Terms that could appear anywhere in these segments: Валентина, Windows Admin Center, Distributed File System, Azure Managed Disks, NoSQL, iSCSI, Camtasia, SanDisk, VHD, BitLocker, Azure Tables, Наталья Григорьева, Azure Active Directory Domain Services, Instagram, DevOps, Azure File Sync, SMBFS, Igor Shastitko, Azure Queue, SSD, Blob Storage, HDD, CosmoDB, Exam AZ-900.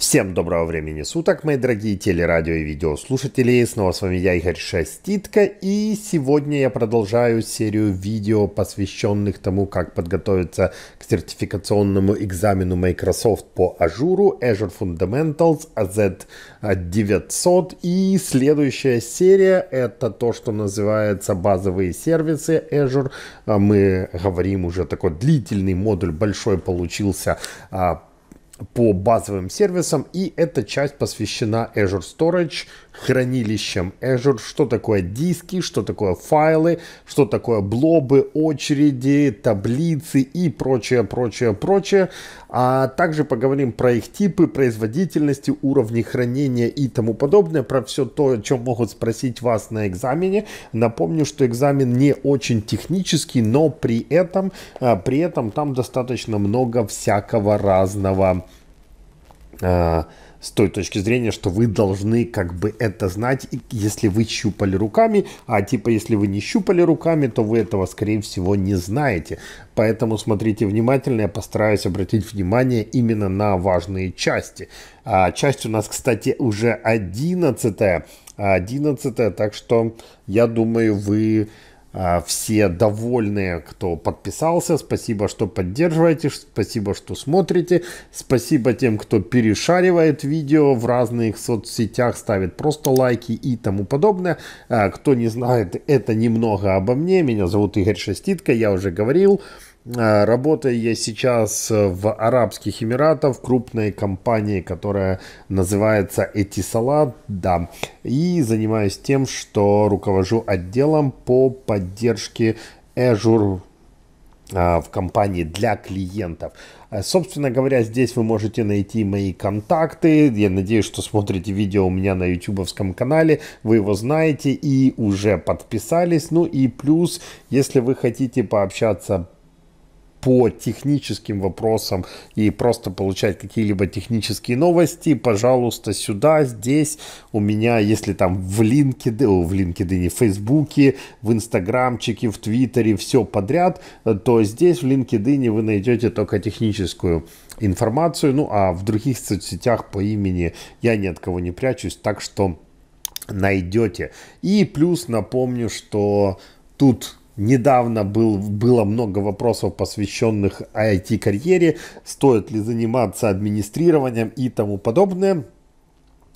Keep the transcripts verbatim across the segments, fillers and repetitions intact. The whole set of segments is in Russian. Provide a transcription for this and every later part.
Всем доброго времени суток, мои дорогие телерадио и видеослушатели. Снова с вами я, Игорь Шаститко. И сегодня я продолжаю серию видео, посвященных тому, как подготовиться к сертификационному экзамену Microsoft по Azure, Azure Fundamentals, а зет девятьсот. И следующая серия — это то, что называется базовые сервисы Azure. Мы говорим уже такой длительный модуль, большой получился, по базовым сервисам, и эта часть посвящена Azure Storage, хранилищам Azure, что такое диски, что такое файлы, что такое блобы, очереди, таблицы и прочее, прочее, прочее. А также поговорим про их типы, производительности, уровни хранения и тому подобное, про все то, о чем могут спросить вас на экзамене. Напомню, что экзамен не очень технический, но при этом, при этом там достаточно много всякого разного с той точки зрения, что вы должны как бы это знать, если вы щупали руками, а типа если вы не щупали руками, то вы этого, скорее всего, не знаете. Поэтому смотрите внимательно, я постараюсь обратить внимание именно на важные части. А, часть у нас, кстати, уже одиннадцатая, так что я думаю, вы... Все довольные, кто подписался. Спасибо, что поддерживаете. Спасибо, что смотрите. Спасибо тем, кто перешаривает видео в разных соцсетях, ставит просто лайки и тому подобное. Кто не знает, это немного обо мне. Меня зовут Игорь Шаститко, я уже говорил. Работаю я сейчас в Арабских Эмиратах, в крупной компании, которая называется Etisalat, да, и занимаюсь тем, что руковожу отделом по поддержке Azure в компании для клиентов. Собственно говоря, здесь вы можете найти мои контакты. Я надеюсь, что смотрите видео у меня на ютубовском канале, вы его знаете и уже подписались. Ну и плюс, если вы хотите пообщаться по техническим вопросам и просто получать какие-либо технические новости, пожалуйста, сюда, здесь у меня, если там в LinkedIn, в LinkedIn, в Фейсбуке, в Инстаграмчике, в Твиттере, все подряд, то здесь в LinkedIn вы найдете только техническую информацию, ну а в других соцсетях по имени я ни от кого не прячусь, так что найдете. И плюс напомню, что тут... Недавно был, было много вопросов, посвященных ай ти-карьере, стоит ли заниматься администрированием и тому подобное.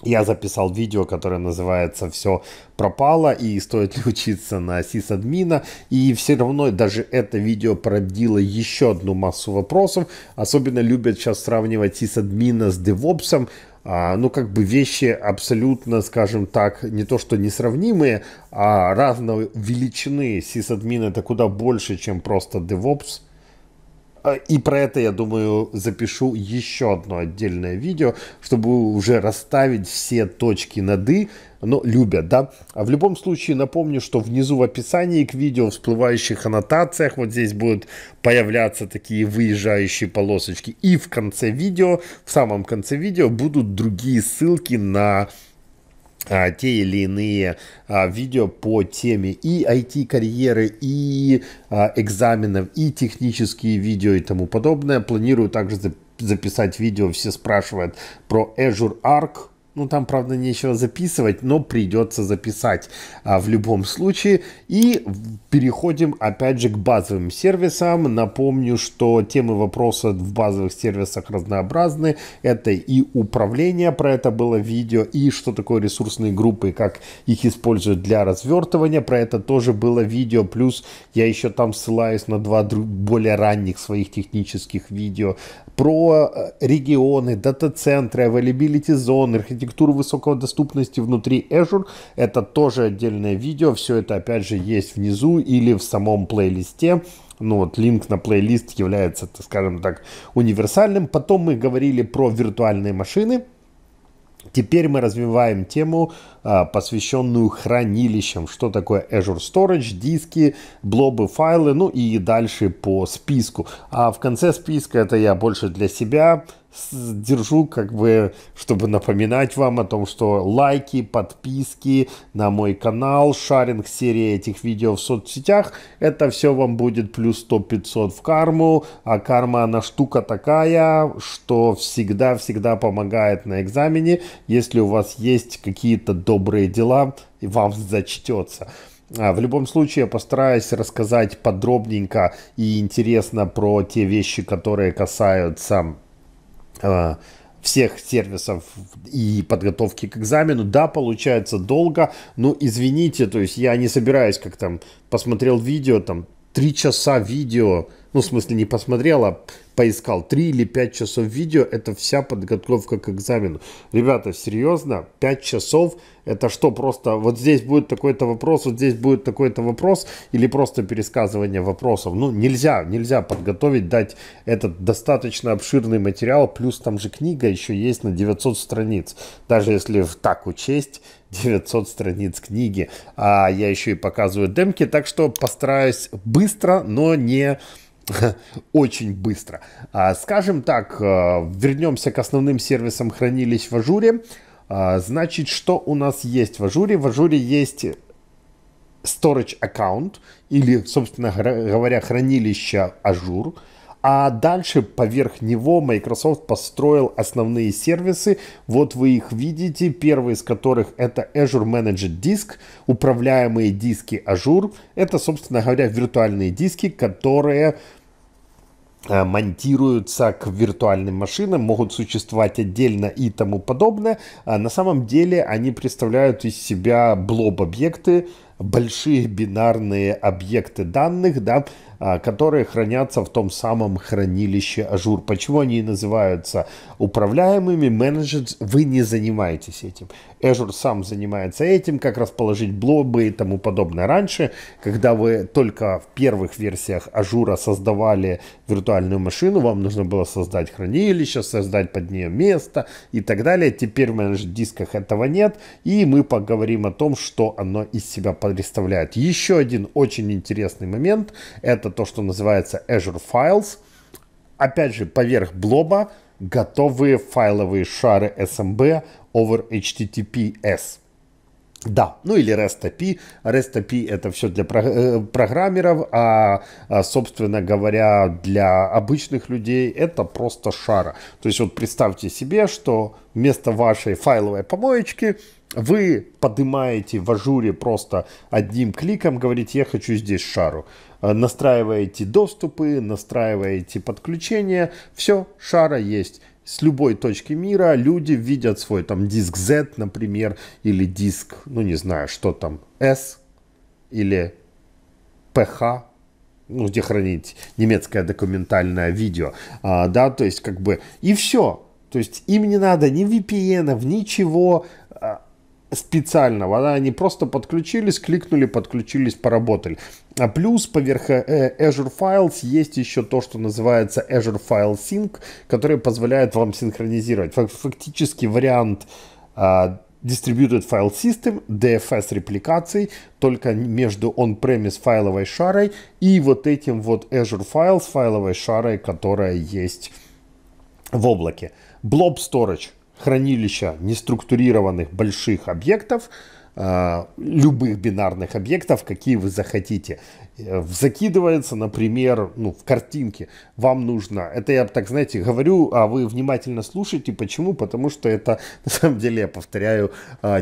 Я записал видео, которое называется «Все пропало» и «Стоит ли учиться на сисадмина?». И все равно даже это видео породило еще одну массу вопросов. Особенно любят сейчас сравнивать сисадмина с девопсом. А, ну, как бы вещи абсолютно, скажем так, не то что несравнимые, а разной величины. Сисадмин — это куда больше, чем просто девопс. И про это, я думаю, запишу еще одно отдельное видео, чтобы уже расставить все точки над «и». Но любят, да? А в любом случае напомню, что внизу в описании к видео, в всплывающих аннотациях, вот здесь будут появляться такие выезжающие полосочки. И в конце видео, в самом конце видео будут другие ссылки на... те или иные а, видео по теме и ай ти-карьеры, и а, экзаменов, и технические видео и тому подобное. Планирую также за записать видео, все спрашивают про Azure Arc. Ну, там, правда, нечего записывать, но придется записать а, в любом случае. И переходим, опять же, к базовым сервисам. Напомню, что темы вопроса в базовых сервисах разнообразны. Это и управление, про это было видео, и что такое ресурсные группы, как их используют для развертывания, про это тоже было видео. Плюс я еще там ссылаюсь на два более ранних своих технических видео про регионы, дата-центры, availability зоны, архитектуру высокой доступности внутри Azure. Это тоже отдельное видео. Все это, опять же, есть внизу или в самом плейлисте. Ну вот, линк на плейлист является, так скажем так, универсальным. Потом мы говорили про виртуальные машины. Теперь мы развиваем тему, посвященную хранилищам. Что такое Azure Storage, диски, блобы, файлы, ну и дальше по списку. А в конце списка, это я больше для себя, держу, как бы, чтобы напоминать вам о том, что лайки, подписки на мой канал, шаринг серии этих видео в соцсетях, это все вам будет плюс сто-пятьсот в карму, а карма, она штука такая, что всегда-всегда помогает на экзамене. Если у вас есть какие-то добрые дела, вам зачтется. В любом случае, я постараюсь рассказать подробненько и интересно про те вещи, которые касаются э, всех сервисов и подготовки к экзамену. Да, получается долго, но извините, то есть я не собираюсь, как там, посмотрел видео, там, три часа видео, ну, в смысле, не посмотрел, а поискал три или пять часов видео, это вся подготовка к экзамену. Ребята, серьезно, пять часов, это что, просто вот здесь будет такой-то вопрос, вот здесь будет такой-то вопрос, или просто пересказывание вопросов? Ну, нельзя, нельзя подготовить, дать этот достаточно обширный материал, плюс там же книга еще есть на девятьсот страниц, даже если так учесть, девятьсот страниц книги, а я еще и показываю демки, так что постараюсь быстро, но не... очень быстро. Скажем так, вернемся к основным сервисам хранилищ в Ажуре. Значит, что у нас есть в Ажуре? В Ажуре есть storage аккаунт, или, собственно говоря, хранилище Ажур. А дальше поверх него Microsoft построил основные сервисы. Вот вы их видите. Первый из которых это Azure Managed Disk, управляемые диски Azure. Это, собственно говоря, виртуальные диски, которые монтируются к виртуальным машинам, могут существовать отдельно и тому подобное. На самом деле они представляют из себя блоб-объекты, большие бинарные объекты данных, да, которые хранятся в том самом хранилище Azure. Почему они называются управляемыми? Менеджер, вы не занимаетесь этим. Azure сам занимается этим, как расположить блобы и тому подобное. Раньше, когда вы только в первых версиях Azure создавали виртуальную машину, вам нужно было создать хранилище, создать под нее место и так далее. Теперь в менеджер дисках этого нет, и мы поговорим о том, что оно из себя представляет. Еще один очень интересный момент – это то, что называется Azure Files. Опять же, поверх блоба готовые файловые шары эс эм би over эйч ти ти пи эс. Да, ну или REST эй пи ай. REST эй пи ай это все для программеров, а, собственно говоря, для обычных людей это просто шара. То есть вот представьте себе, что вместо вашей файловой помоечки вы поднимаете в Ажуре просто одним кликом, говорите, я хочу здесь шару. Настраиваете доступы, настраиваете подключение, все, шара есть. С любой точки мира люди видят свой там диск Z, например, или диск, ну не знаю, что там, S или пи эйч, ну где хранить немецкое документальное видео, а, да, то есть как бы и все. То есть им не надо ни ви пи эн-ов, ничего специального, да? Они просто подключились, кликнули, подключились, поработали. А плюс поверх Azure Files есть еще то, что называется Azure File Sync, который позволяет вам синхронизировать. Фактически вариант а, Distributed File System, ди эф эс репликаций, только между on-premise файловой шарой и вот этим вот Azure Files файловой шарой, которая есть в облаке. Blob Storage. Хранилища неструктурированных больших объектов, любых бинарных объектов, какие вы захотите. Закидывается, например, ну, в картинке. Вам нужно, это я так, знаете, говорю, а вы внимательно слушайте. Почему? Потому что это, на самом деле, я повторяю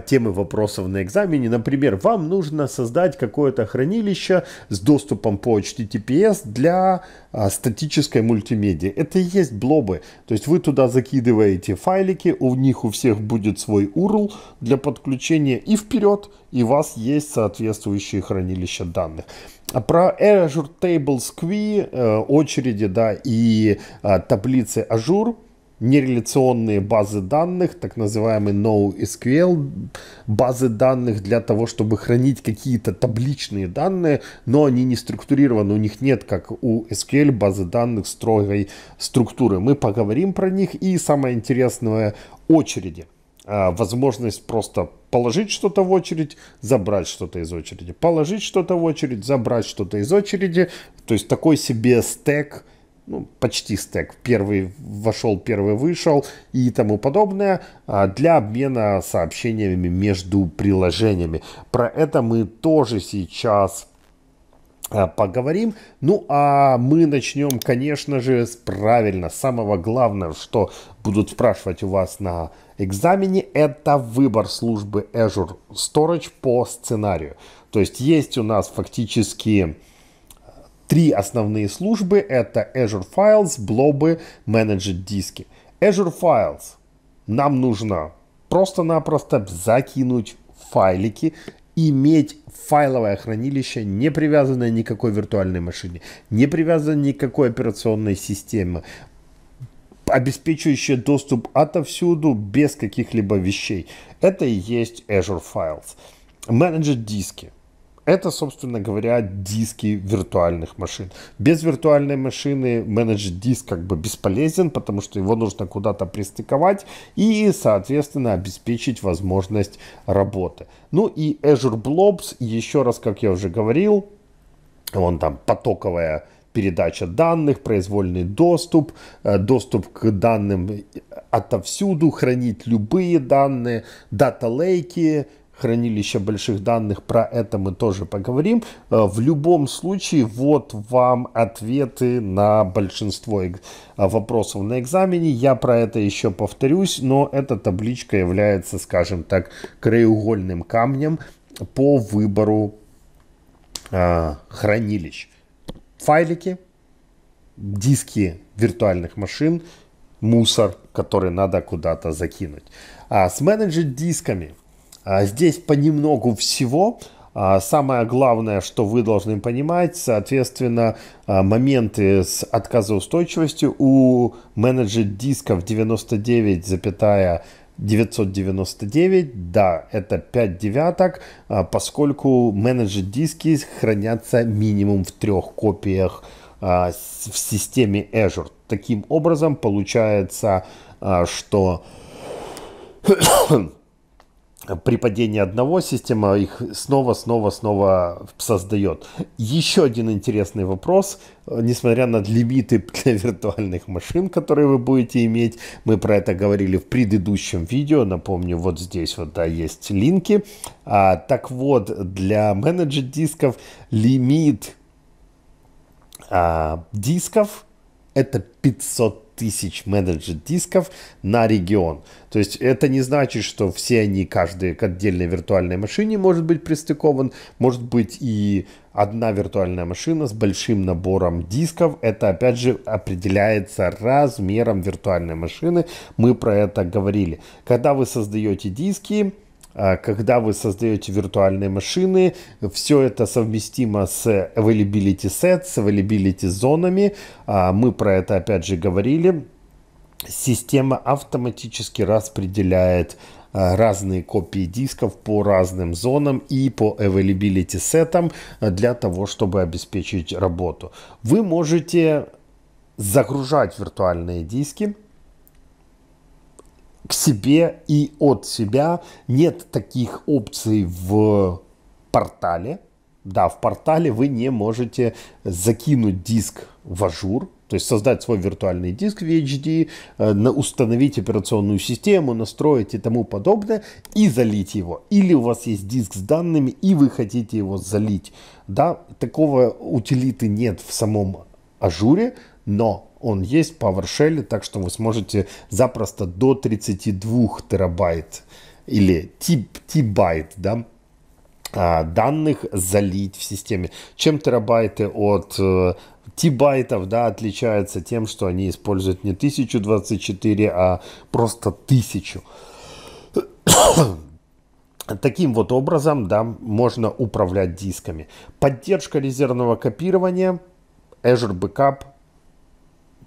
темы вопросов на экзамене. Например, вам нужно создать какое-то хранилище с доступом по эйч ти ти пи эс для статической мультимедиа. Это и есть блобы. То есть вы туда закидываете файлики, у них у всех будет свой ю ар эл для подключения и вперед, и у вас есть соответствующие хранилища данных. Про Azure Tables, Queue, очереди, да, и таблицы Azure, нереляционные базы данных, так называемые NoSQL базы данных для того, чтобы хранить какие-то табличные данные, но они не структурированы, у них нет, как у эс кью эль, базы данных строгой структуры. Мы поговорим про них и самое интересное – очереди. Возможность просто положить что-то в очередь, забрать что-то из очереди, положить что-то в очередь, забрать что-то из очереди. То есть такой себе стек ну, почти стэк, первый вошел, первый вышел и тому подобное, для обмена сообщениями между приложениями. Про это мы тоже сейчас поговорим. Ну а мы начнем, конечно же, с правильно самого главного, что будут спрашивать у вас на экзамене, это выбор службы Azure Storage по сценарию. То есть есть у нас фактически три основные службы. Это Azure Files, Blob, Managed Disk. Azure Files нам нужно просто-напросто закинуть файлики, иметь файловое хранилище, не привязанное ни к какой виртуальной машине, не привязанное ни к какой операционной системе, обеспечивающее доступ отовсюду без каких-либо вещей. Это и есть Azure Files. Managed диски. Это, собственно говоря, диски виртуальных машин. Без виртуальной машины Managed Disk как бы бесполезен, потому что его нужно куда-то пристыковать и, соответственно, обеспечить возможность работы. Ну и Azure Blobs, еще раз, как я уже говорил, вон там потоковая передача данных, произвольный доступ, доступ к данным отовсюду, хранить любые данные, дата-лейки, хранилище больших данных, про это мы тоже поговорим. В любом случае, вот вам ответы на большинство вопросов на экзамене. Я про это еще повторюсь, но эта табличка является, скажем так, краеугольным камнем по выбору э, хранилищ. Файлики, диски виртуальных машин, мусор, который надо куда-то закинуть. А с менеджер дисками здесь понемногу всего. Самое главное, что вы должны понимать, соответственно, моменты с отказоустойчивостью у менеджер дисков девяносто девять целых девятьсот девяносто девять, да, это пять девяток, поскольку менеджер диски хранятся минимум в трех копиях в системе Azure. Таким образом, получается, что при падении одного система их снова-снова-снова создает. Еще один интересный вопрос. Несмотря на лимиты для виртуальных машин, которые вы будете иметь, мы про это говорили в предыдущем видео. Напомню, вот здесь вот, да, есть линки. А, так вот, для менеджер дисков лимит а, дисков это пятьсот тысяч менеджер дисков на регион. То есть это не значит, что все они, каждый к отдельной виртуальной машине может быть пристыкован. Может быть и одна виртуальная машина с большим набором дисков. Это опять же определяется размером виртуальной машины. Мы про это говорили. Когда вы создаете диски, когда вы создаете виртуальные машины, все это совместимо с availability set, с availability зонами. Мы про это опять же говорили. Система автоматически распределяет разные копии дисков по разным зонам и по availability сетам для того, чтобы обеспечить работу. Вы можете загружать виртуальные диски к себе и от себя. Нет таких опций в портале. Да, в портале вы не можете закинуть диск в Azure, то есть создать свой виртуальный диск ви эйч ди, установить операционную систему, настроить и тому подобное, и залить его. Или у вас есть диск с данными, и вы хотите его залить. Да, такого утилиты нет в самом Azure, но он есть в PowerShell, так что вы сможете запросто до тридцати двух терабайт или тибайт, да, данных залить в системе. Чем терабайты от тибайтов, да, отличаются тем, что они используют не тысячу двадцать четыре, а просто тысячу. Таким вот образом, да, можно управлять дисками. Поддержка резервного копирования, Azure Backup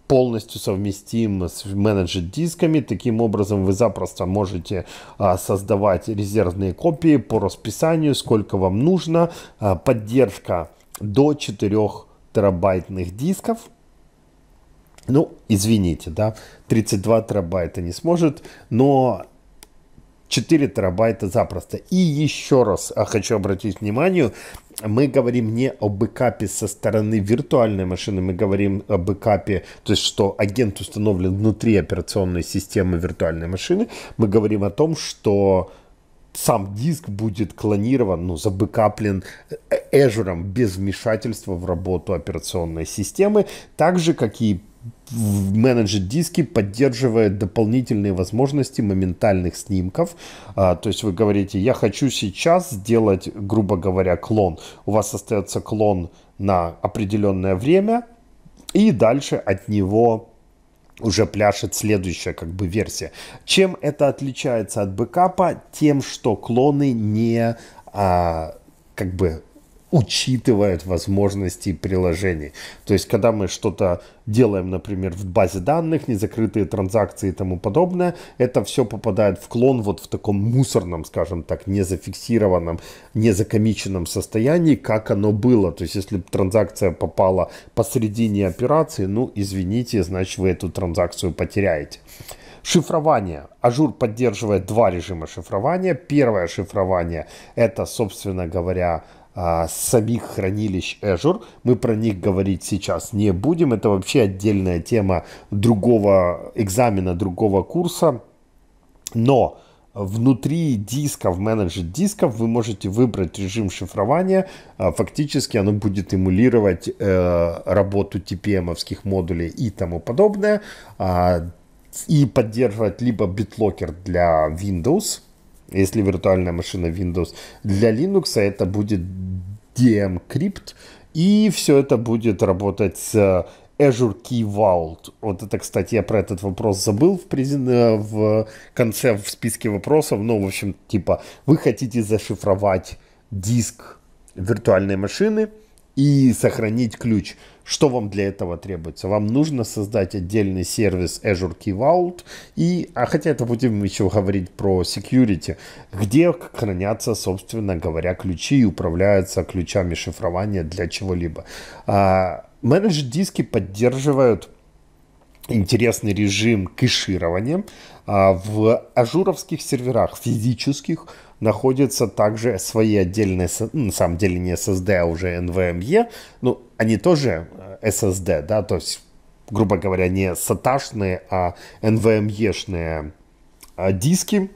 полностью совместим с менеджер дисками. Таким образом, вы запросто можете а, создавать резервные копии по расписанию, сколько вам нужно. А, поддержка до четырёх терабайтных дисков. Ну, извините, да, тридцать два терабайта не сможет, но четыре терабайта запросто. И еще раз хочу обратить внимание, мы говорим не о бэкапе со стороны виртуальной машины, мы говорим о бэкапе, то есть что агент установлен внутри операционной системы виртуальной машины. Мы говорим о том, что сам диск будет клонирован, ну, забэкаплен Azure без вмешательства в работу операционной системы, так же, как и Managed диски поддерживает дополнительные возможности моментальных снимков. А, то есть вы говорите, я хочу сейчас сделать, грубо говоря, клон. У вас остается клон на определенное время, и дальше от него уже пляшет следующая как бы версия. Чем это отличается от бэкапа? Тем, что клоны не а, как бы учитывает возможности приложений. То есть, когда мы что-то делаем, например, в базе данных, незакрытые транзакции и тому подобное, это все попадает в клон вот в таком мусорном, скажем так, незафиксированном, незакомиченном состоянии, как оно было. То есть, если транзакция попала посредине операции, ну, извините, значит, вы эту транзакцию потеряете. Шифрование. Azure поддерживает два режима шифрования. Первое шифрование – это, собственно говоря, самих хранилищ Azure. Мы про них говорить сейчас не будем. Это вообще отдельная тема другого экзамена, другого курса. Но внутри дисков, менеджер дисков, вы можете выбрать режим шифрования. Фактически оно будет эмулировать э, работу ти пи эм-овских модулей и тому подобное. Э, и поддерживать либо BitLocker для Windows, если виртуальная машина Windows, для Linux это будет dmcrypt, и все это будет работать с Azure Key Vault. Вот это, кстати, я про этот вопрос забыл в, презент... в конце, в списке вопросов. Ну, в общем, типа, вы хотите зашифровать диск виртуальной машины и сохранить ключ. Что вам для этого требуется? Вам нужно создать отдельный сервис Azure Key Vault, и, а хотя это будем еще говорить про security, где хранятся, собственно говоря, ключи и управляются ключами шифрования для чего-либо. А, Managed диски поддерживают интересный режим кэширования. А, в ажуровских серверах физических находятся также свои отдельные, на самом деле не эс эс ди, а уже эн ви эм и, ну, они тоже эс эс ди, да, то есть, грубо говоря, не саташные, а эн ви эм и-шные диски,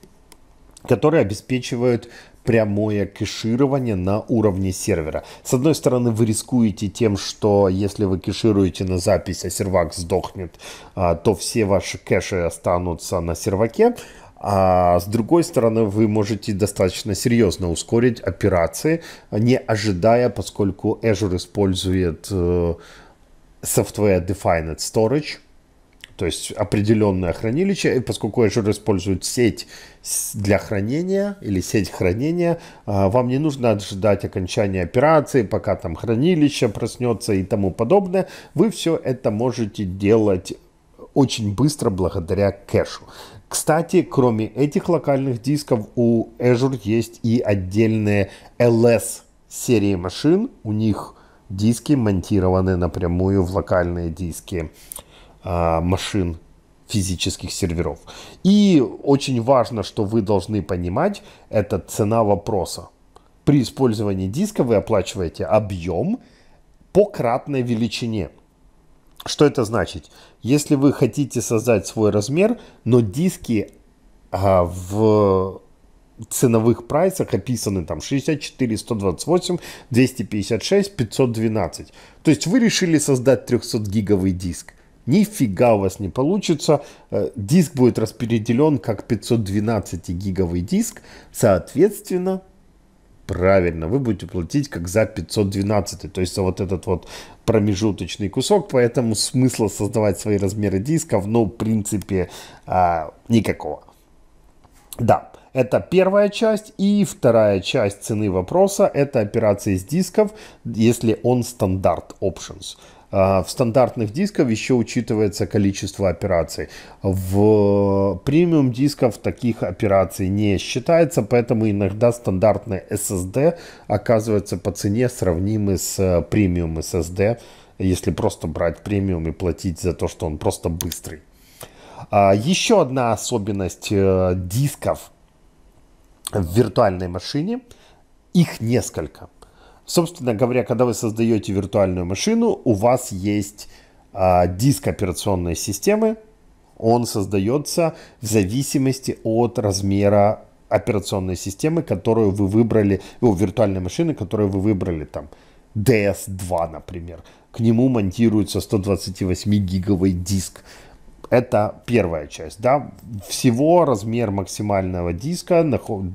которые обеспечивают прямое кэширование на уровне сервера. С одной стороны, вы рискуете тем, что если вы кэшируете на запись, а сервак сдохнет, то все ваши кэши останутся на серваке. А с другой стороны, вы можете достаточно серьезно ускорить операции, не ожидая, поскольку Azure использует Software Defined Storage, то есть определенное хранилище, и поскольку Azure использует сеть для хранения или сеть хранения, вам не нужно ожидать окончания операции, пока там хранилище проснется и тому подобное. Вы все это можете делать очень быстро благодаря кэшу. Кстати, кроме этих локальных дисков, у Azure есть и отдельные эл эс серии машин. У них диски монтированы напрямую в локальные диски э, машин физических серверов. И очень важно, что вы должны понимать, это цена вопроса. При использовании диска вы оплачиваете объем по кратной величине. Что это значит? Если вы хотите создать свой размер, но диски а, в ценовых прайсах описаны там шестьдесят четыре, сто двадцать восемь, двести пятьдесят шесть, пятьсот двенадцать. То есть вы решили создать трехсотгиговый диск. Нифига у вас не получится. Диск будет распределен как пятьсот двенадцатигиговый диск, соответственно... Правильно, вы будете платить как за пятьсот двенадцать, то есть за вот этот вот промежуточный кусок, поэтому смысла создавать свои размеры дисков, ну, в принципе, а, никакого. Да, это первая часть, и вторая часть цены вопроса – это операции с дисков, если он стандарт options. В стандартных дисках еще учитывается количество операций. В премиум дисков таких операций не считается, поэтому иногда стандартный эс эс ди оказывается по цене сравнимы с премиум эс эс ди, если просто брать премиум и платить за то, что он просто быстрый. Еще одна особенность дисков в виртуальной машине. Их несколько. Собственно говоря, когда вы создаете виртуальную машину, у вас есть э, диск операционной системы. Он создается в зависимости от размера операционной системы, которую вы выбрали, ну, виртуальной машины, которую вы выбрали, там, ди эс два, например. К нему монтируется сто двадцать восемь гигабайт диск. Это первая часть, да. Всего размер максимального диска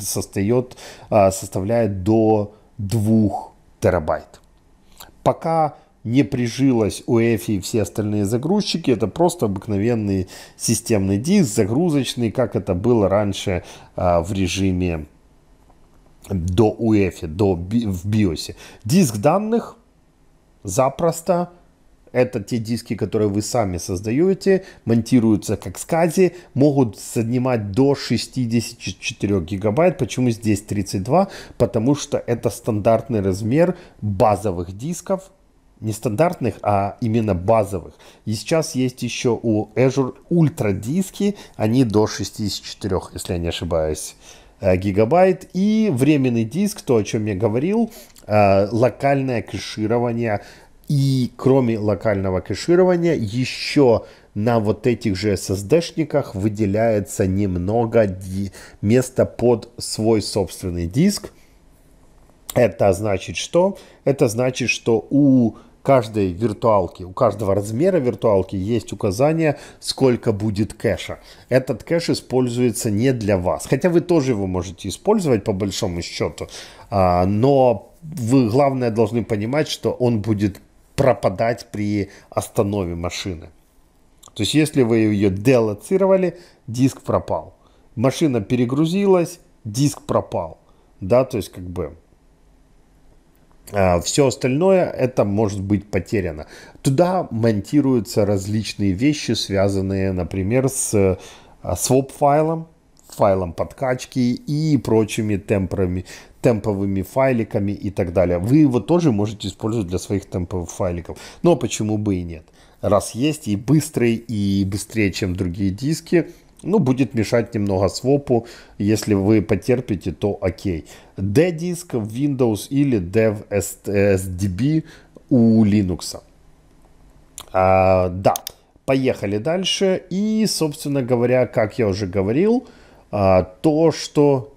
состоит, составляет до двух терабайт. Пока не прижилось юэфи и все остальные загрузчики, это просто обыкновенный системный диск, загрузочный, как это было раньше а, в режиме до юэфи, до, в биосе. Диск данных запросто. Это те диски, которые вы сами создаете, монтируются как скази, могут занимать до шестидесяти четырёх гигабайт. Почему здесь тридцать два? Потому что это стандартный размер базовых дисков. Не стандартных, а именно базовых. И сейчас есть еще у Azure Ultra диски, они до шестидесяти четырёх, если я не ошибаюсь, гигабайт. И временный диск, то, о чем я говорил, локальное кэширование. И кроме локального кэширования, еще на вот этих же эс эс ди-шниках выделяется немного места под свой собственный диск. Это значит что? Это значит, что у каждой виртуалки, у каждого размера виртуалки есть указание, сколько будет кэша. Этот кэш используется не для вас. Хотя вы тоже его можете использовать по большому счету. Но вы, главное, должны понимать, что он будет пропадать при останове машины. То есть, если вы ее делоцировали, диск пропал. Машина перегрузилась, диск пропал. Да, то есть, как бы... Все остальное это может быть потеряно. Туда монтируются различные вещи, связанные, например, с своп-файлом, файлом подкачки и прочими темпами, темповыми файликами и так далее. Вы его тоже можете использовать для своих темповых файликов. Но почему бы и нет? Раз есть и быстрый, и быстрее, чем другие диски. Ну, будет мешать немного свопу, если вы потерпите, то окей. D-диск в Windows или DevSDB у Linux. А, да, поехали дальше. И, собственно говоря, как я уже говорил, то, что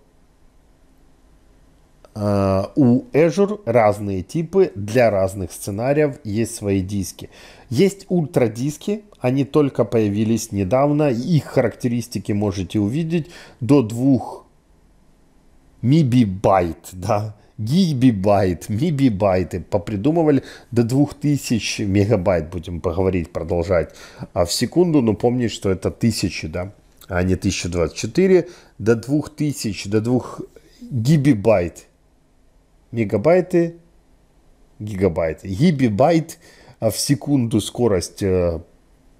у Azure разные типы для разных сценариев есть свои диски. Есть ультрадиски, они только появились недавно, их характеристики можете увидеть до двух мегабайт, да, гигабайт, мегабайты попридумывали, до двух тысяч мегабайт, будем поговорить, продолжать а в секунду, но помнить, что это тысячи, да, а не тысяча двадцать четыре, до двух тысяч, до двух гигабайт, мегабайты, гигабайты, гигабайт. В секунду скорость э,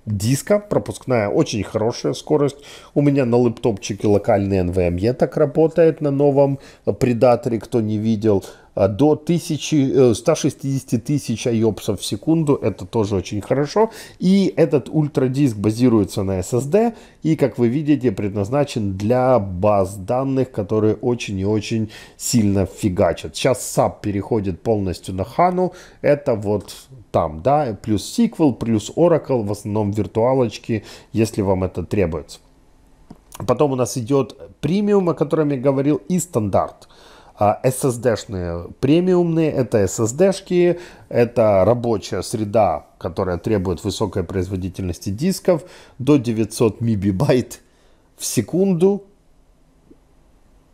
диска, пропускная, очень хорошая скорость. У меня на лэптопчике локальный эн ви эм и так работает на новом предаторе, кто не видел. До тысячи, э, ста шестидесяти тысяч айопсов в секунду, это тоже очень хорошо. И этот ультрадиск базируется на эс эс ди и, как вы видите, предназначен для баз данных, которые очень и очень сильно фигачат. Сейчас саб переходит полностью на хану, это вот... Там, да, плюс сиквел, плюс Oracle, в основном виртуалочки, если вам это требуется. Потом у нас идет премиум, о котором я говорил, и стандарт. эс эс ди-шные премиумные, это эс эс ди-шки, это рабочая среда, которая требует высокой производительности дисков, до девятисот мегабайт в секунду.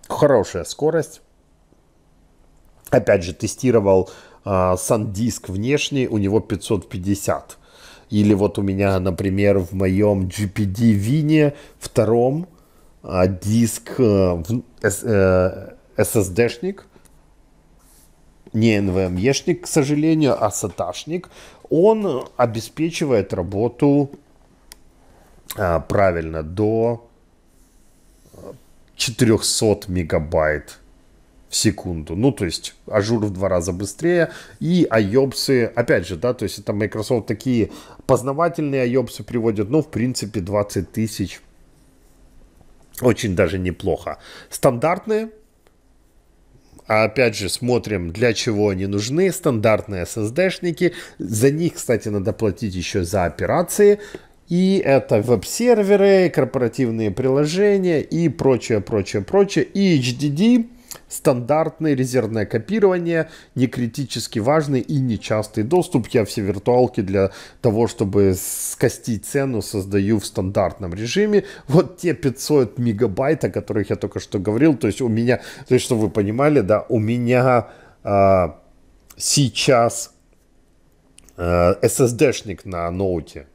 Хорошая скорость. Опять же, тестировал SanDisk внешний, у него пятьсот пятьдесят. Или вот у меня, например, в моем джи пи ди-вине втором диск эс эс ди-шник, не эн ви эм и-шник, к сожалению, а SATA-шник, он обеспечивает работу правильно до четырёхсот мегабайт. В секунду. Ну, то есть, Azure в два раза быстрее. И айопсы, опять же, да, то есть, это Microsoft такие познавательные айопсы приводят. Ну, в принципе, двадцать тысяч. Очень даже неплохо. Стандартные опять же, смотрим, для чего они нужны. Стандартные эс эс ди-шники. За них, кстати, надо платить еще за операции. И это веб-серверы, корпоративные приложения и прочее, прочее, прочее. И эйч ди ди. Стандартное резервное копирование, не критически важный и нечастый доступ. Я все виртуалки для того, чтобы скостить цену, создаю в стандартном режиме. Вот те пятьсот мегабайт, о которых я только что говорил. То есть у меня, то есть, чтобы вы понимали, да, у меня а, сейчас а, эс эс ди-шник на ноуте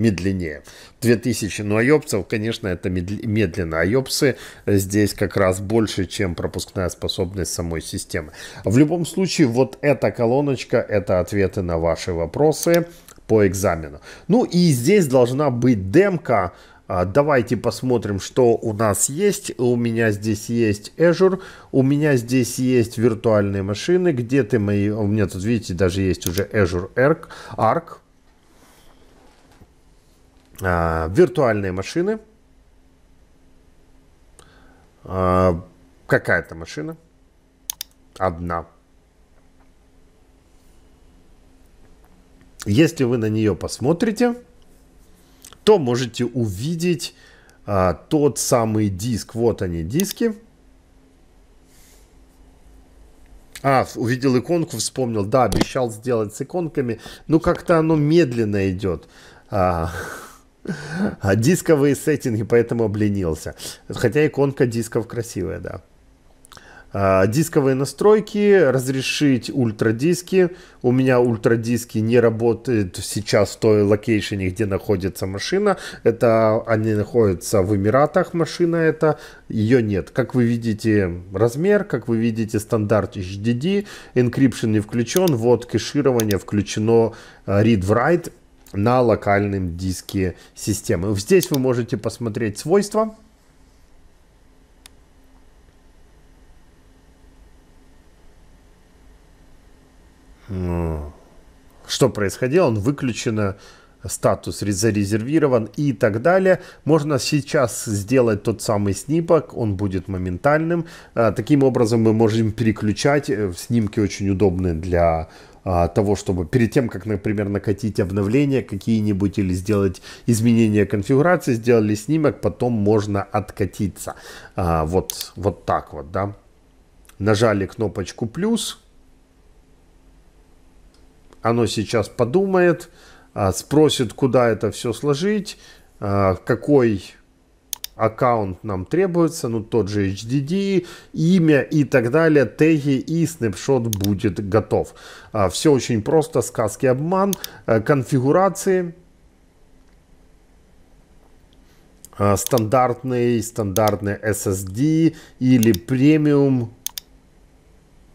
медленнее. две тысячи, ну, айопсов, конечно, это медленно. Айопсы здесь как раз больше, чем пропускная способность самой системы. В любом случае, вот эта колоночка, это ответы на ваши вопросы по экзамену. Ну, и здесь должна быть демка. Давайте посмотрим, что у нас есть. У меня здесь есть Azure, у меня здесь есть виртуальные машины. Где ты мои... У меня тут, видите, даже есть уже Azure Arc. А, виртуальные машины. А, какая-то машина. Одна. Если вы на нее посмотрите, то можете увидеть а, тот самый диск. Вот они, диски. А, увидел иконку, вспомнил. Да, обещал сделать с иконками. Но как-то оно медленно идет. А... Дисковые сеттинги, поэтому обленился. Хотя иконка дисков красивая, да. Дисковые настройки, разрешить ультрадиски. У меня ультрадиски не работают сейчас в той локейшене, где находится машина. Это они находятся в Эмиратах, машина эта. Ее нет. Как вы видите, размер, как вы видите, стандарт эйч ди ди. Encryption не включен. Вот кэширование включено, read-write на локальном диске системы. Здесь вы можете посмотреть свойства. Что происходило? Он выключен, статус зарезервирован и так далее. Можно сейчас сделать тот самый снимок, он будет моментальным. Таким образом мы можем переключать. Снимки очень удобны для того, чтобы перед тем, как, например, накатить обновления какие-нибудь или сделать изменения конфигурации, сделали снимок, потом можно откатиться. А, вот, вот так вот, да. Нажали кнопочку «плюс». Оно сейчас подумает, а, спросит, куда это все сложить, а, какой... аккаунт нам требуется, ну тот же эйч ди ди, имя и так далее, теги, и снапшот будет готов. А, все очень просто, сказки, обман, а, конфигурации, а, стандартный, стандартный эс эс ди или премиум.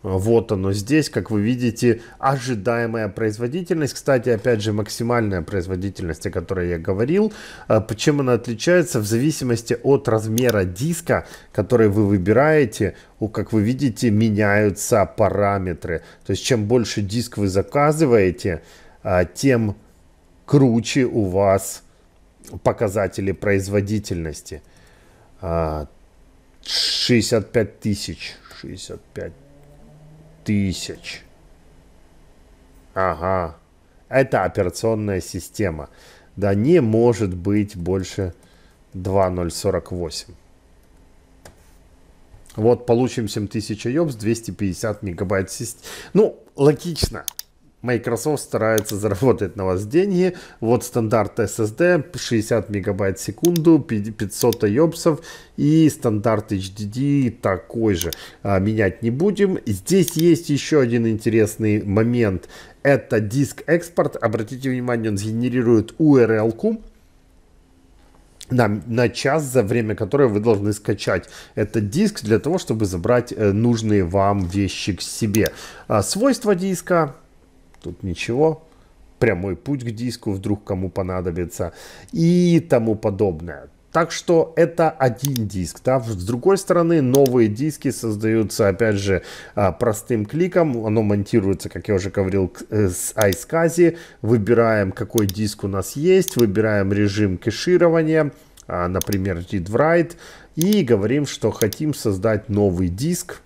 Вот оно здесь, как вы видите, ожидаемая производительность. Кстати, опять же, максимальная производительность, о которой я говорил. Почему она отличается? В зависимости от размера диска, который вы выбираете, как вы видите, меняются параметры. То есть, чем больше диск вы заказываете, тем круче у вас показатели производительности. шестьдесят пять тысяч. шестьдесят пять тысяч. Ага. Это операционная система. Да, не может быть больше две тысячи сорок восемь. Вот, получим семь тысяч айопс, двести пятьдесят мегабайт системы. Ну, логично. Microsoft старается заработать на вас деньги. Вот стандарт эс эс ди, шестьдесят мегабайт в секунду, пятьсот айопсов, и стандарт эйч ди ди такой же. А, менять не будем. Здесь есть еще один интересный момент. Это диск экспорт. Обратите внимание, он сгенерирует ю ар эл-ку. На, на час, за время которой вы должны скачать этот диск для того, чтобы забрать нужные вам вещи к себе. А, свойства диска. Тут ничего, прямой путь к диску, вдруг кому понадобится и тому подобное. Так что это один диск. Да? С другой стороны, новые диски создаются, опять же, простым кликом. Оно монтируется, как я уже говорил, с iSCSI. Выбираем, какой диск у нас есть, выбираем режим кэширования, например, read-write, и говорим, что хотим создать новый диск.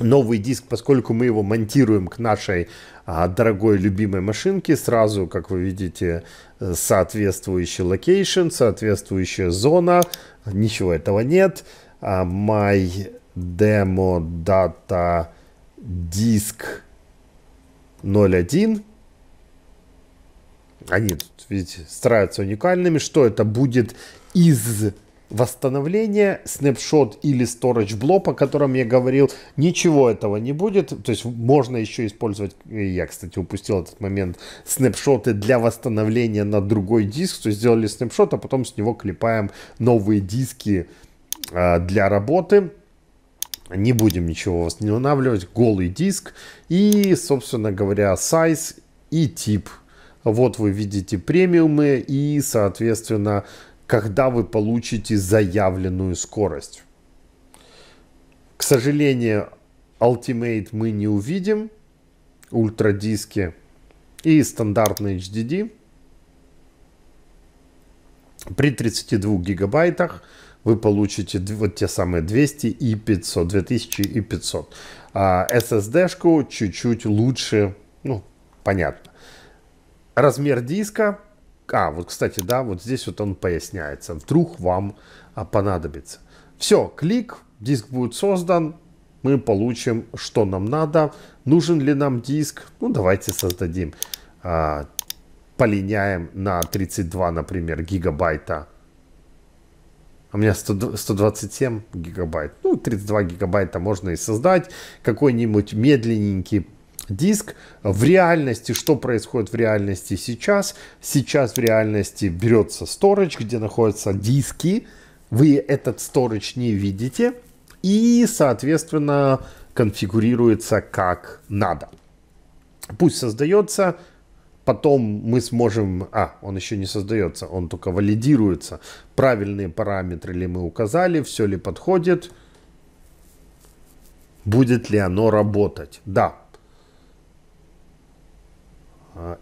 новый диск, поскольку мы его монтируем к нашей а, дорогой любимой машинке, сразу, как вы видите, соответствующий локейшн, соответствующая зона, ничего этого нет. А, my demo data disk ноль один. Они тут, видите, стараются уникальными. Что это будет из восстановления, снапшот или storage blob, о котором я говорил? Ничего этого не будет. То есть можно еще использовать, я, кстати, упустил этот момент, снапшоты для восстановления на другой диск. То есть сделали снапшот, а потом с него клепаем новые диски э, для работы. Не будем ничего восстанавливать. Голый диск и, собственно говоря, size и тип. Вот вы видите премиумы и, соответственно, когда вы получите заявленную скорость. К сожалению, Ultimate мы не увидим. Ультрадиски и стандартный эйч ди ди. При тридцати двух гигабайтах вы получите вот те самые двести и пятьсот, две тысячи и пятьсот. А эс эс ди-шку чуть-чуть лучше, ну, понятно. Размер диска. А, вот, кстати, да, вот здесь вот он поясняется. Вдруг вам а, понадобится. Все, клик, диск будет создан. Мы получим, что нам надо. Нужен ли нам диск? Ну, давайте создадим. А, полиняем на тридцать два, например, гигабайта. У меня сто двадцать семь гигабайт. Ну, тридцать два гигабайта можно и создать. Какой-нибудь медленненький диск. В реальности, что происходит в реальности сейчас? Сейчас в реальности берется storage, где находятся диски. Вы этот storage не видите. И, соответственно, конфигурируется как надо. Пусть создается. Потом мы сможем... А, он еще не создается, он только валидируется. Правильные параметры ли мы указали, все ли подходит. Будет ли оно работать? Да.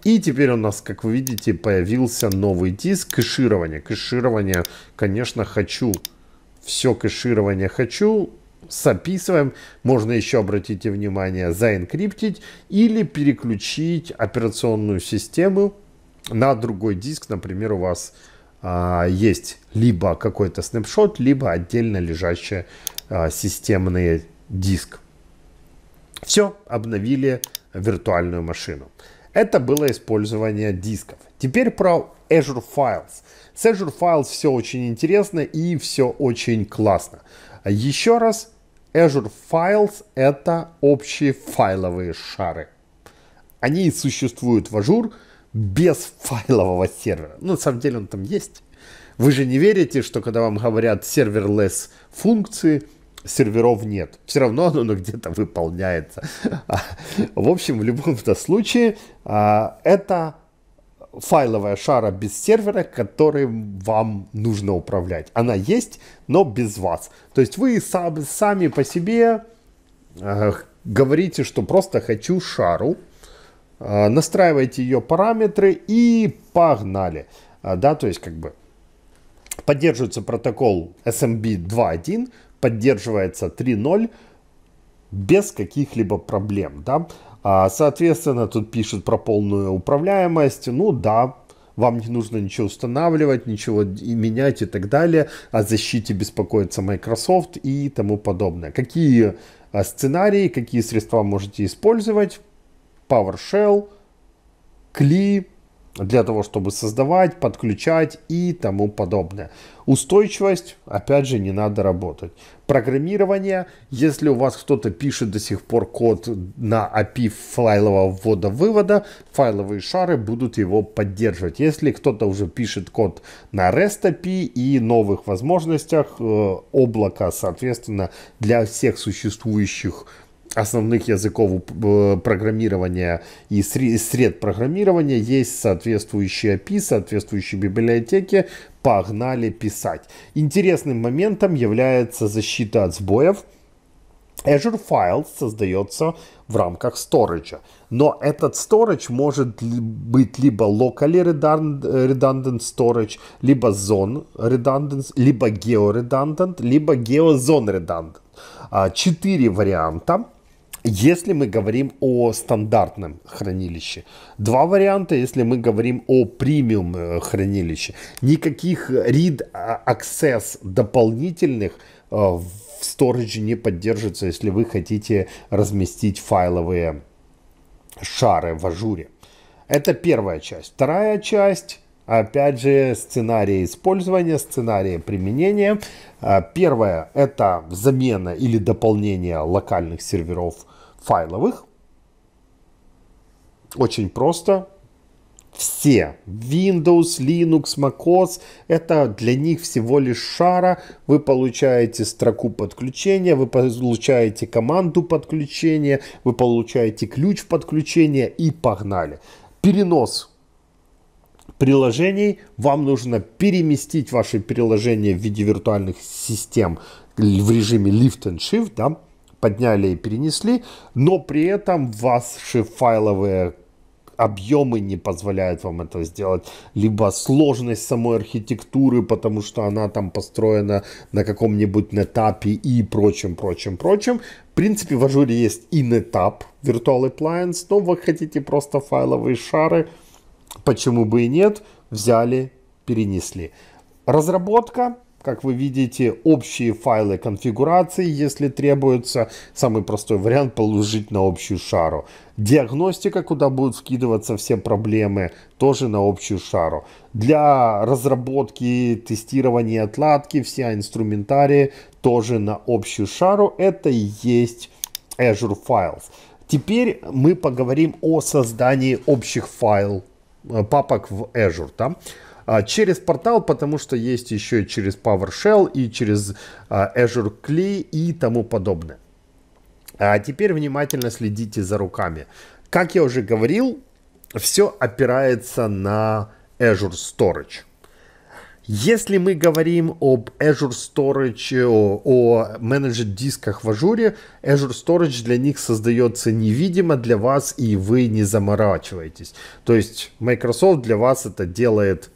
И теперь у нас, как вы видите, появился новый диск. Кэширование. Кэширование, конечно, хочу. Все кэширование хочу. Записываем. Можно еще, обратите внимание, заэнкриптить или переключить операционную систему на другой диск. Например, у вас а, есть либо какой-то снапшот, либо отдельно лежащий а, системный диск. Все, обновили виртуальную машину. Это было использование дисков. Теперь про Azure Files. С Azure Files все очень интересно и все очень классно. Еще раз, Azure Files — это общие файловые шары. Они существуют в Azure без файлового сервера. Ну, на самом деле он там есть. Вы же не верите, что когда вам говорят serverless функции, серверов нет. Все равно оно где-то выполняется. В общем, в любом случае, это файловая шара без сервера, которым вам нужно управлять. Она есть, но без вас. То есть вы сами по себе говорите, что просто хочу шару, настраиваете ее параметры и погнали. Да, то есть как бы поддерживается протокол эс эм би два точка один, поддерживается три точка ноль без каких-либо проблем. Да? А, соответственно, тут пишут про полную управляемость. Ну да, вам не нужно ничего устанавливать, ничего и менять и так далее. О защите беспокоится Microsoft и тому подобное. Какие сценарии, какие средства можете использовать? PowerShell, Cli, для того, чтобы создавать, подключать и тому подобное. Устойчивость, опять же, не надо работать. Программирование, если у вас кто-то пишет до сих пор код на эй пи ай файлового ввода-вывода, файловые шары будут его поддерживать. Если кто-то уже пишет код на REST эй пи ай и новых возможностях э, облака, соответственно, для всех существующих основных языков программирования и сред программирования есть соответствующие эй пи ай, соответствующие библиотеки. Погнали писать. Интересным моментом является защита от сбоев. Azure Files создается в рамках Storage. Но этот Storage может быть либо Locally Redundant Storage, либо Zone Redundant, либо Geo Redundant, либо Geo Zone Redundant. Четыре варианта. Если мы говорим о стандартном хранилище, два варианта. Если мы говорим о премиум хранилище, никаких read access дополнительных в Storage не поддерживается, если вы хотите разместить файловые шары в ажуре. Это первая часть. Вторая часть, опять же, сценарии использования, сценарии применения. Первое — это замена или дополнение локальных серверов файловых. Очень просто. Все Windows, Linux, macOS — это для них всего лишь шара. Вы получаете строку подключения, вы получаете команду подключения, вы получаете ключ подключения, и погнали. Перенос приложений. Вам нужно переместить ваши приложения в виде виртуальных систем в режиме Lift and Shift, да? Подняли и перенесли, но при этом ваши файловые объемы не позволяют вам этого сделать, либо сложность самой архитектуры, потому что она там построена на каком-нибудь нетапе и прочим, прочим, прочим. В принципе, в ажуре есть и нетап Virtual Appliance, но вы хотите просто файловые шары, почему бы и нет, взяли, перенесли. Разработка. Как вы видите, общие файлы конфигурации, если требуется. Самый простой вариант — положить на общую шару. Диагностика, куда будут скидываться все проблемы, тоже на общую шару. Для разработки, тестирования, отладки, все инструментарии тоже на общую шару. Это и есть Azure Files. Теперь мы поговорим о создании общих файл папок в Azure. Да? Через портал, потому что есть еще и через PowerShell, и через Azure Key и тому подобное. А теперь внимательно следите за руками. Как я уже говорил, все опирается на Azure Storage. Если мы говорим об Azure Storage, о, о Managed дисках в Azure, Azure Storage для них создается невидимо для вас, и вы не заморачиваетесь. То есть Microsoft для вас это делает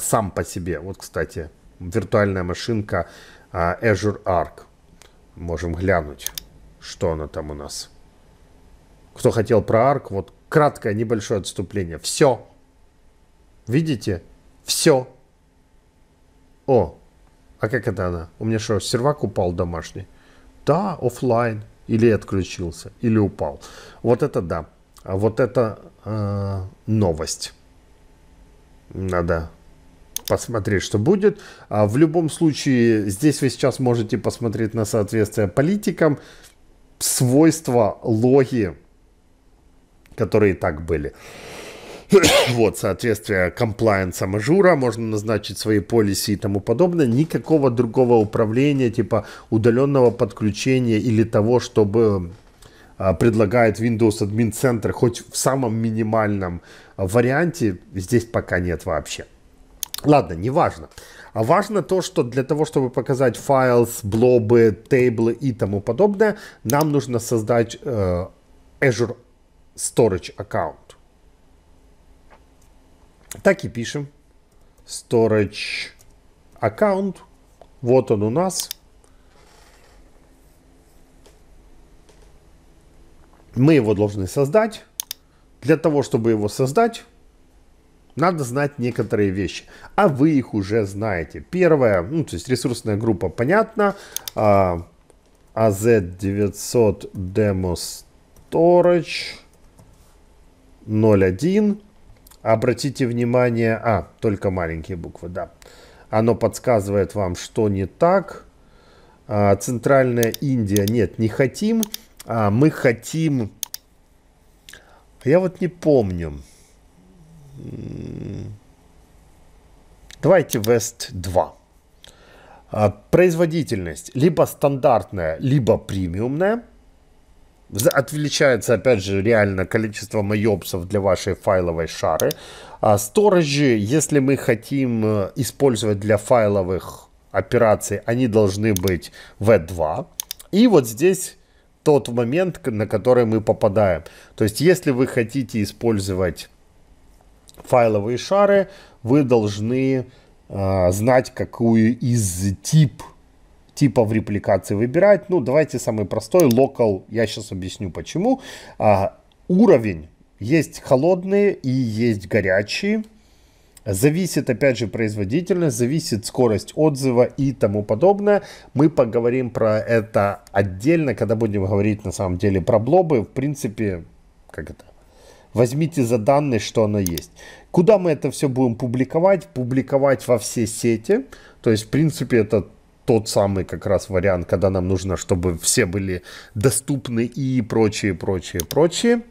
сам по себе. Вот, кстати, виртуальная машинка Azure Arc. Можем глянуть, что она там у нас. Кто хотел про Arc, вот краткое небольшое отступление. Все. Видите? Все. О, а как это она? У меня что, сервак упал домашний? Да, офлайн. Или отключился, или упал. Вот это да. А вот это э, новость. Надо посмотреть, что будет. А в любом случае, здесь вы сейчас можете посмотреть на соответствие политикам, свойства, логи, которые и так были. Вот, соответствие комплайенсам ажура, можно назначить свои полиси и тому подобное. Никакого другого управления, типа удаленного подключения или того, чтобы предлагает Windows Admin Center, хоть в самом минимальном варианте, здесь пока нет вообще. Ладно, не важно. А важно то, что для того, чтобы показать files, блобы, тейблы и тому подобное, нам нужно создать э, Azure Storage аккаунт. Так и пишем. Storage аккаунт. Вот он у нас. Мы его должны создать. Для того, чтобы его создать, надо знать некоторые вещи. А вы их уже знаете. Первое, ну, то есть ресурсная группа, понятно. А, а зет девятьсот Demo Storage ноль один. Обратите внимание, а, только маленькие буквы, да. Оно подсказывает вам, что не так. А, центральная Индия, нет, не хотим. А, мы хотим... Я вот не помню... Давайте Вест два. Производительность либо стандартная, либо премиумная. Отличается, опять же, реально количество майопсов для вашей файловой шары. Сториджи, если мы хотим использовать для файловых операций, они должны быть ви два. И вот здесь тот момент, на который мы попадаем. То есть, если вы хотите использовать файловые шары, вы должны э, знать, какую из тип типов репликации выбирать. Ну, давайте самый простой, local. Я сейчас объясню, почему. А, уровень. Есть холодные и есть горячие. Зависит, опять же, производительность, зависит скорость отзыва и тому подобное. Мы поговорим про это отдельно, когда будем говорить, на самом деле, про блобы. В принципе, как это? Возьмите за данные, что оно есть. Куда мы это все будем публиковать? Публиковать во все сети. То есть, в принципе, это тот самый как раз вариант, когда нам нужно, чтобы все были доступны и прочее, прочее, прочее.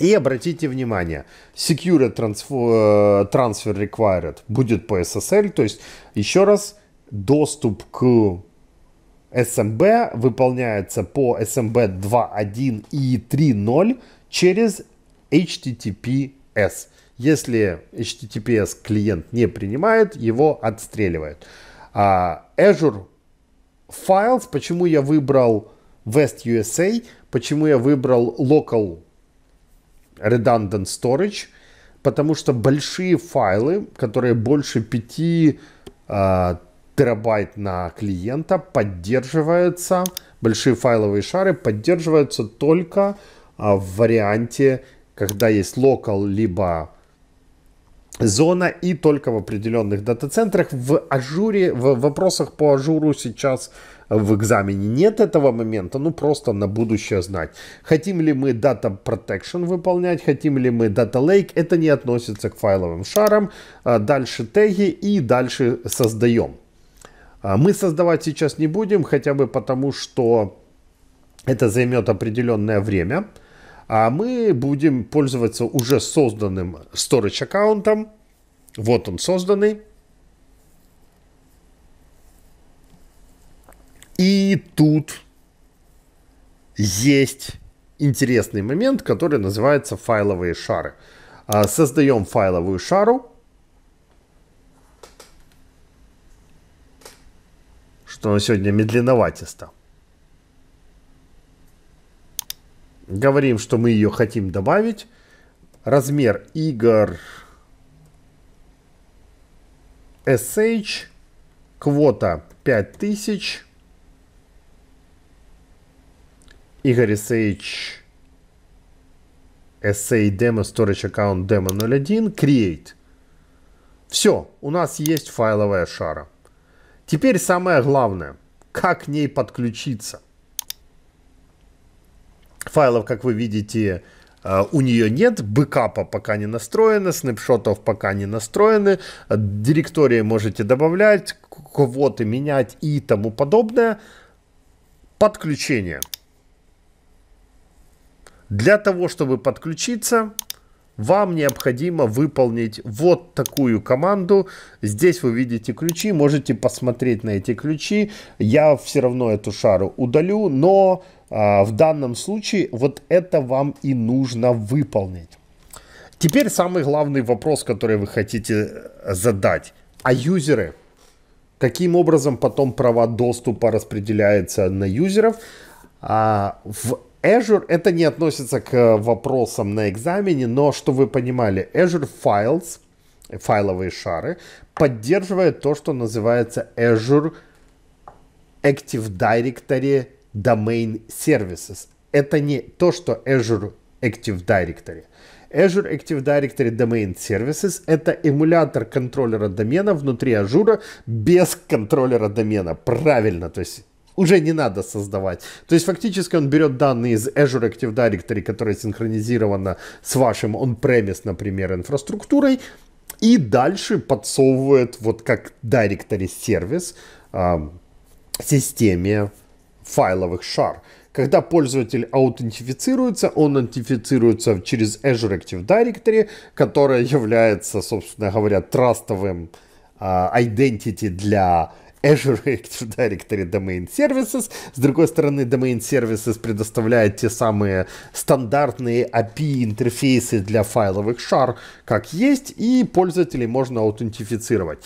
И обратите внимание, Secure Transfer, transfer Required будет по эс эс эль. То есть, еще раз, доступ к эс эм бэ выполняется по эс эм бэ два точка один и три точка ноль через эйч ти ти пи эс. Если эйч ти ти пи эс клиент не принимает, его отстреливают. А Azure Files, почему я выбрал West ю эс эй, почему я выбрал Local Redundant Storage, потому что большие файлы, которые больше пяти э, терабайт на клиента, поддерживаются, большие файловые шары поддерживаются только э, в варианте, когда есть local, либо зона, и только в определенных дата-центрах. В Ажуре, в вопросах по Ажуру сейчас в экзамене нет этого момента, ну просто на будущее знать. Хотим ли мы Data Protection выполнять, хотим ли мы Data Lake, это не относится к файловым шарам. Дальше теги и дальше создаем. Мы создавать сейчас не будем, хотя бы потому, что это займет определенное время. А мы будем пользоваться уже созданным storage аккаунтом. Вот он созданный. И тут есть интересный момент, который называется файловые шары. Создаем файловую шару. Что на сегодня медленноватисто. Говорим, что мы ее хотим добавить. Размер Игор эс эйч. Квота пять тысяч. Игор эс эйч. эс эй Demo Storage Account Demo ноль один. Create. Все, у нас есть файловая шара. Теперь самое главное. Как к ней подключиться? Файлов, как вы видите, у нее нет, бэкапа пока не настроено, снапшотов пока не настроены, директории можете добавлять, квоты менять и тому подобное. Подключение. Для того, чтобы подключиться, вам необходимо выполнить вот такую команду. Здесь вы видите ключи, можете посмотреть на эти ключи. Я все равно эту шару удалю, но а, в данном случае вот это вам и нужно выполнить. Теперь самый главный вопрос, который вы хотите задать. А юзеры? Каким образом потом права доступа распределяются на юзеров? А, в Azure, это не относится к вопросам на экзамене, но что вы понимали, Azure Files, файловые шары, поддерживает то, что называется Azure Active Directory Domain Services. Это не то, что Azure Active Directory. Azure Active Directory Domain Services – это эмулятор контроллера домена внутри Azure без контроллера домена. Правильно, то есть уже не надо создавать. То есть фактически он берет данные из Azure Active Directory, которая синхронизирована с вашим on-premise, например, инфраструктурой, и дальше подсовывает вот как directory сервис э, системе файловых шар. Когда пользователь аутентифицируется, он аутентифицируется через Azure Active Directory, которая является, собственно говоря, трастовым э, identity для Azure Active Directory Domain Services. С другой стороны, Domain Services предоставляет те самые стандартные эй пи ай интерфейсы для файловых шар, как есть, и пользователей можно аутентифицировать.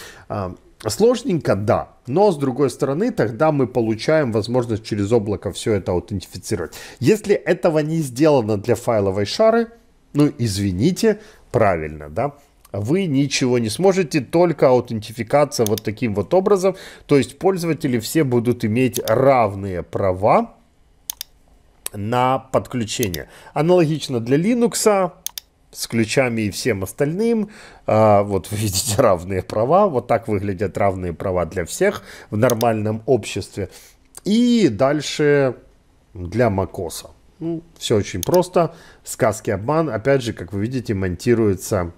Сложненько, да, но с другой стороны, тогда мы получаем возможность через облако все это аутентифицировать. Если этого не сделано для файловой шары, ну извините, правильно, да? вы ничего не сможете, только аутентификация вот таким вот образом. То есть пользователи все будут иметь равные права на подключение. Аналогично для Linux, с ключами и всем остальным. Вот вы видите равные права. Вот так выглядят равные права для всех в нормальном обществе. И дальше для macOS. Ну, все очень просто. Сказки, обман. Опять же, как вы видите, монтируется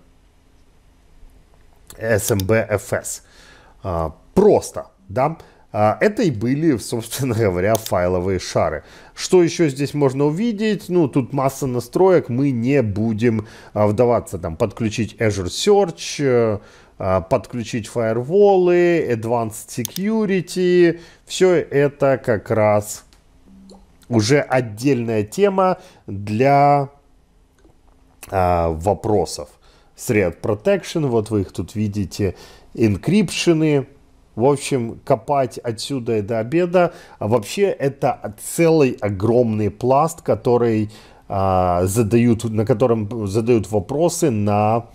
эс эм би эф эс. Просто, да? Это и были, собственно говоря, файловые шары. Что еще здесь можно увидеть? Ну, тут масса настроек, мы не будем вдаваться. Там подключить Azure Search, подключить фаерволы, Advanced Security. Все это как раз уже отдельная тема для вопросов. Threat Protection, вот вы их тут видите, инкрипшены. В общем, копать отсюда и до обеда. А вообще это целый огромный пласт, который, а, задают, на котором задают вопросы на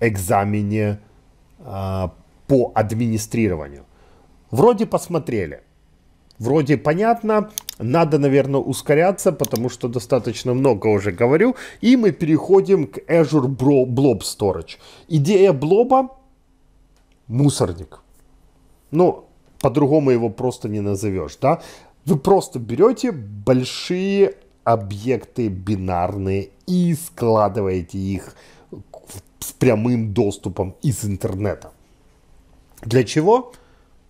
экзамене а, по администрированию. Вроде посмотрели, вроде понятно. Надо, наверное, ускоряться, потому что достаточно много уже говорю. И мы переходим к Azure Blob Storage. Идея блоба – мусорник. Ну, по-другому его просто не назовешь, да? Вы просто берете большие объекты бинарные и складываете их с прямым доступом из интернета. Для чего?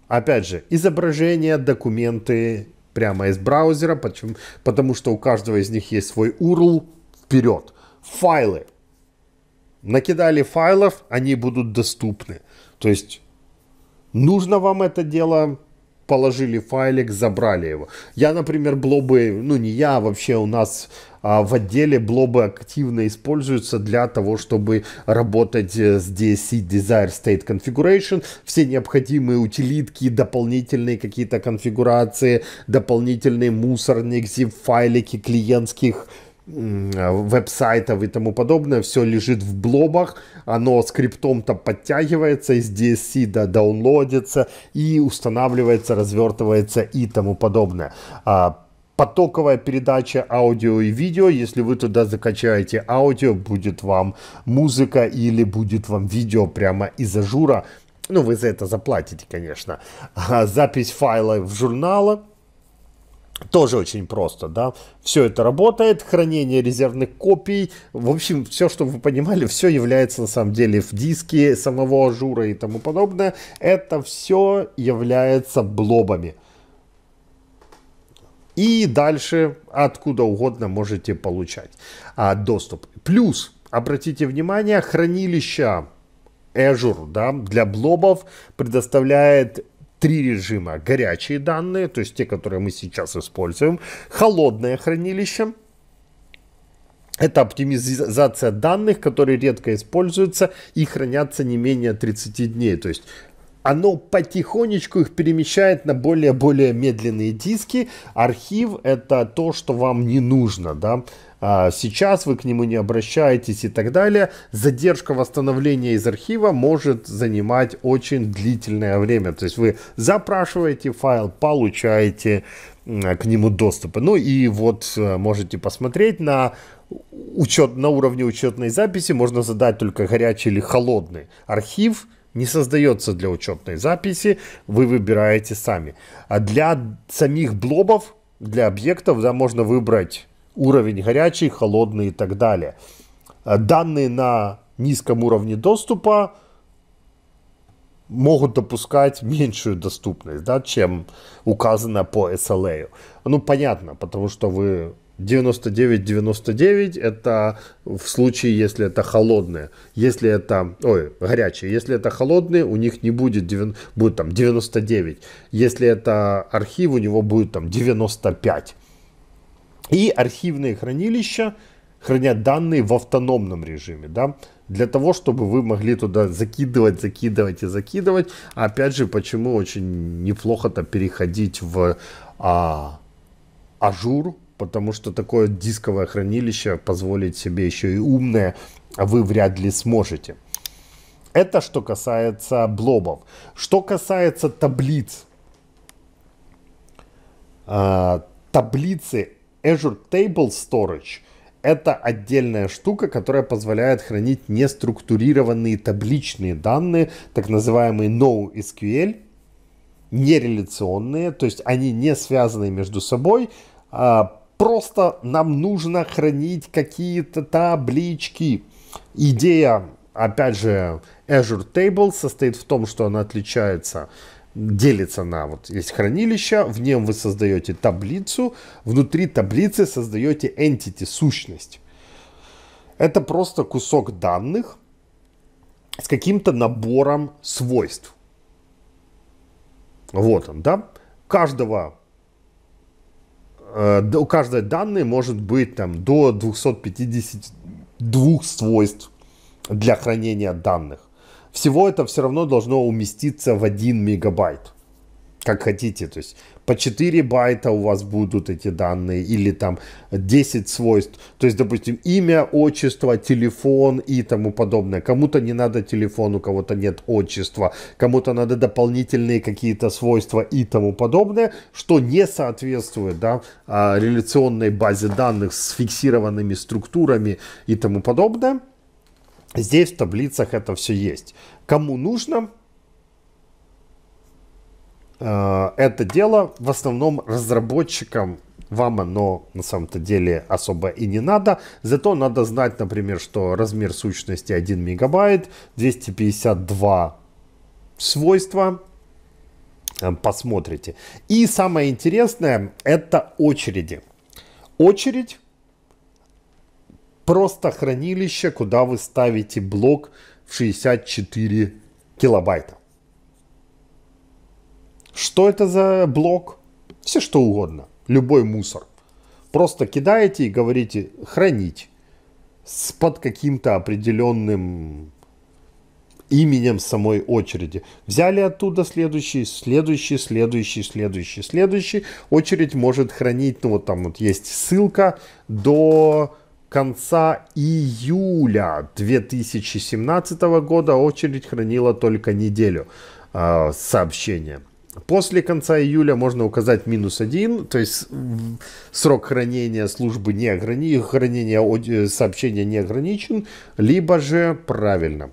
Опять же, изображения, документы прямо из браузера, почему? Потому что у каждого из них есть свой ю ар эл. Вперед! Файлы. Накидали файлов, они будут доступны. То есть... нужно вам это дело, положили файлик, забрали его. Я, например, блобы, ну не я, вообще у нас а, в отделе блобы активно используются для того, чтобы работать с ди эс си, Desire State Configuration. Все необходимые утилитки, дополнительные какие-то конфигурации, дополнительный мусорник, zip-файлики клиентских веб-сайтов и тому подобное, все лежит в блобах, оно скриптом-то подтягивается из ди эс си, да, даунлодится и устанавливается, развертывается и тому подобное. А потоковая передача аудио и видео, если вы туда закачаете аудио, будет вам музыка или будет вам видео прямо из Ажура, ну вы за это заплатите, конечно. А запись файла в журналы, тоже очень просто, да, все это работает, хранение резервных копий, в общем, все, чтобы вы понимали, все является на самом деле в диске самого Ажура и тому подобное, это все является блобами. И дальше откуда угодно можете получать а, доступ. Плюс, обратите внимание, хранилище Azure, да, для блобов предоставляет три режима. Горячие данные, то есть те, которые мы сейчас используем. Холодное хранилище. Это оптимизация данных, которые редко используются и хранятся не менее тридцати дней. То есть оно потихонечку их перемещает на более-более медленные диски. Архив — это то, что вам не нужно, да. Сейчас вы к нему не обращаетесь и так далее. Задержка восстановления из архива может занимать очень длительное время. То есть вы запрашиваете файл, получаете к нему доступ. Ну и вот можете посмотреть на учет, на уровне учетной записи. Можно задать только горячий или холодный. Архив не создается для учетной записи. Вы выбираете сами. А для самих блобов, для объектов, да, можно выбрать уровень горячий, холодный и так далее. Данные на низком уровне доступа могут допускать меньшую доступность, да, чем указано по эс эл эй. Ну, понятно, потому что вы девяносто девять девяносто девять, это в случае, если это холодное. Если это, ой, горячее. Если это холодные, у них не будет, будет там девяносто девять. Если это архив, у него будет там девяносто пять. И архивные хранилища хранят данные в автономном режиме, да, для того, чтобы вы могли туда закидывать, закидывать и закидывать. Опять же, почему очень неплохо-то переходить в а, Ажур, потому что такое дисковое хранилище позволить себе еще и умное, а вы вряд ли сможете. Это что касается блобов. Что касается таблиц. А, таблицы Azure Table Storage — это отдельная штука, которая позволяет хранить неструктурированные табличные данные, так называемые NoSQL, нереляционные, то есть они не связаны между собой. А, просто нам нужно хранить какие-то таблички. Идея, опять же, Azure Tables состоит в том, что она отличается... делится на, вот есть хранилище, в нем вы создаете таблицу, внутри таблицы создаете entity, сущность. Это просто кусок данных с каким-то набором свойств. Вот он, да? У каждого, у каждой данной может быть там до двухсот пятидесяти двух свойств для хранения данных. Всего это все равно должно уместиться в один мегабайт, как хотите. То есть по четыре байта у вас будут эти данные, или там десять свойств. То есть, допустим, имя, отчество, телефон и тому подобное. Кому-то не надо телефон, у кого-то нет отчества. Кому-то надо дополнительные какие-то свойства и тому подобное, что не соответствует, да, реляционной базе данных с фиксированными структурами и тому подобное. Здесь в таблицах это все есть. Кому нужно э, это дело, в основном разработчикам, вам оно на самом-то деле особо и не надо. Зато надо знать, например, что размер сущности один мегабайт, двести пятьдесят два свойства. Э, посмотрите. И самое интересное — это очереди. Очередь — просто хранилище, куда вы ставите блок в шестьдесят четыре килобайта. Что это за блок? Все что угодно. Любой мусор. Просто кидаете и говорите «хранить» с под каким-то определенным именем самой очереди. Взяли оттуда следующий, следующий, следующий, следующий, следующий. Очередь может хранить, ну вот там вот есть ссылка, до... конца июля две тысячи семнадцатого года очередь хранила только неделю э, сообщения. После конца июля можно указать минус один, то есть срок хранения службы не ограничен, хранение сообщения не ограничен, либо же правильно,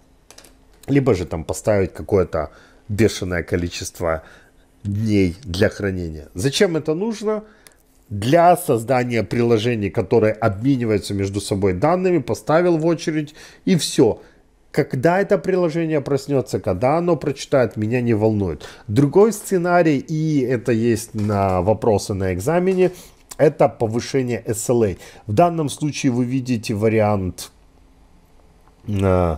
либо же там поставить какое-то бешеное количество дней для хранения. Зачем это нужно? Для создания приложений, которые обмениваются между собой данными, поставил в очередь, и все. Когда это приложение проснется, когда оно прочитает, меня не волнует. Другой сценарий, и это есть на вопросы на экзамене, это повышение эс эл эй. В данном случае вы видите вариант э,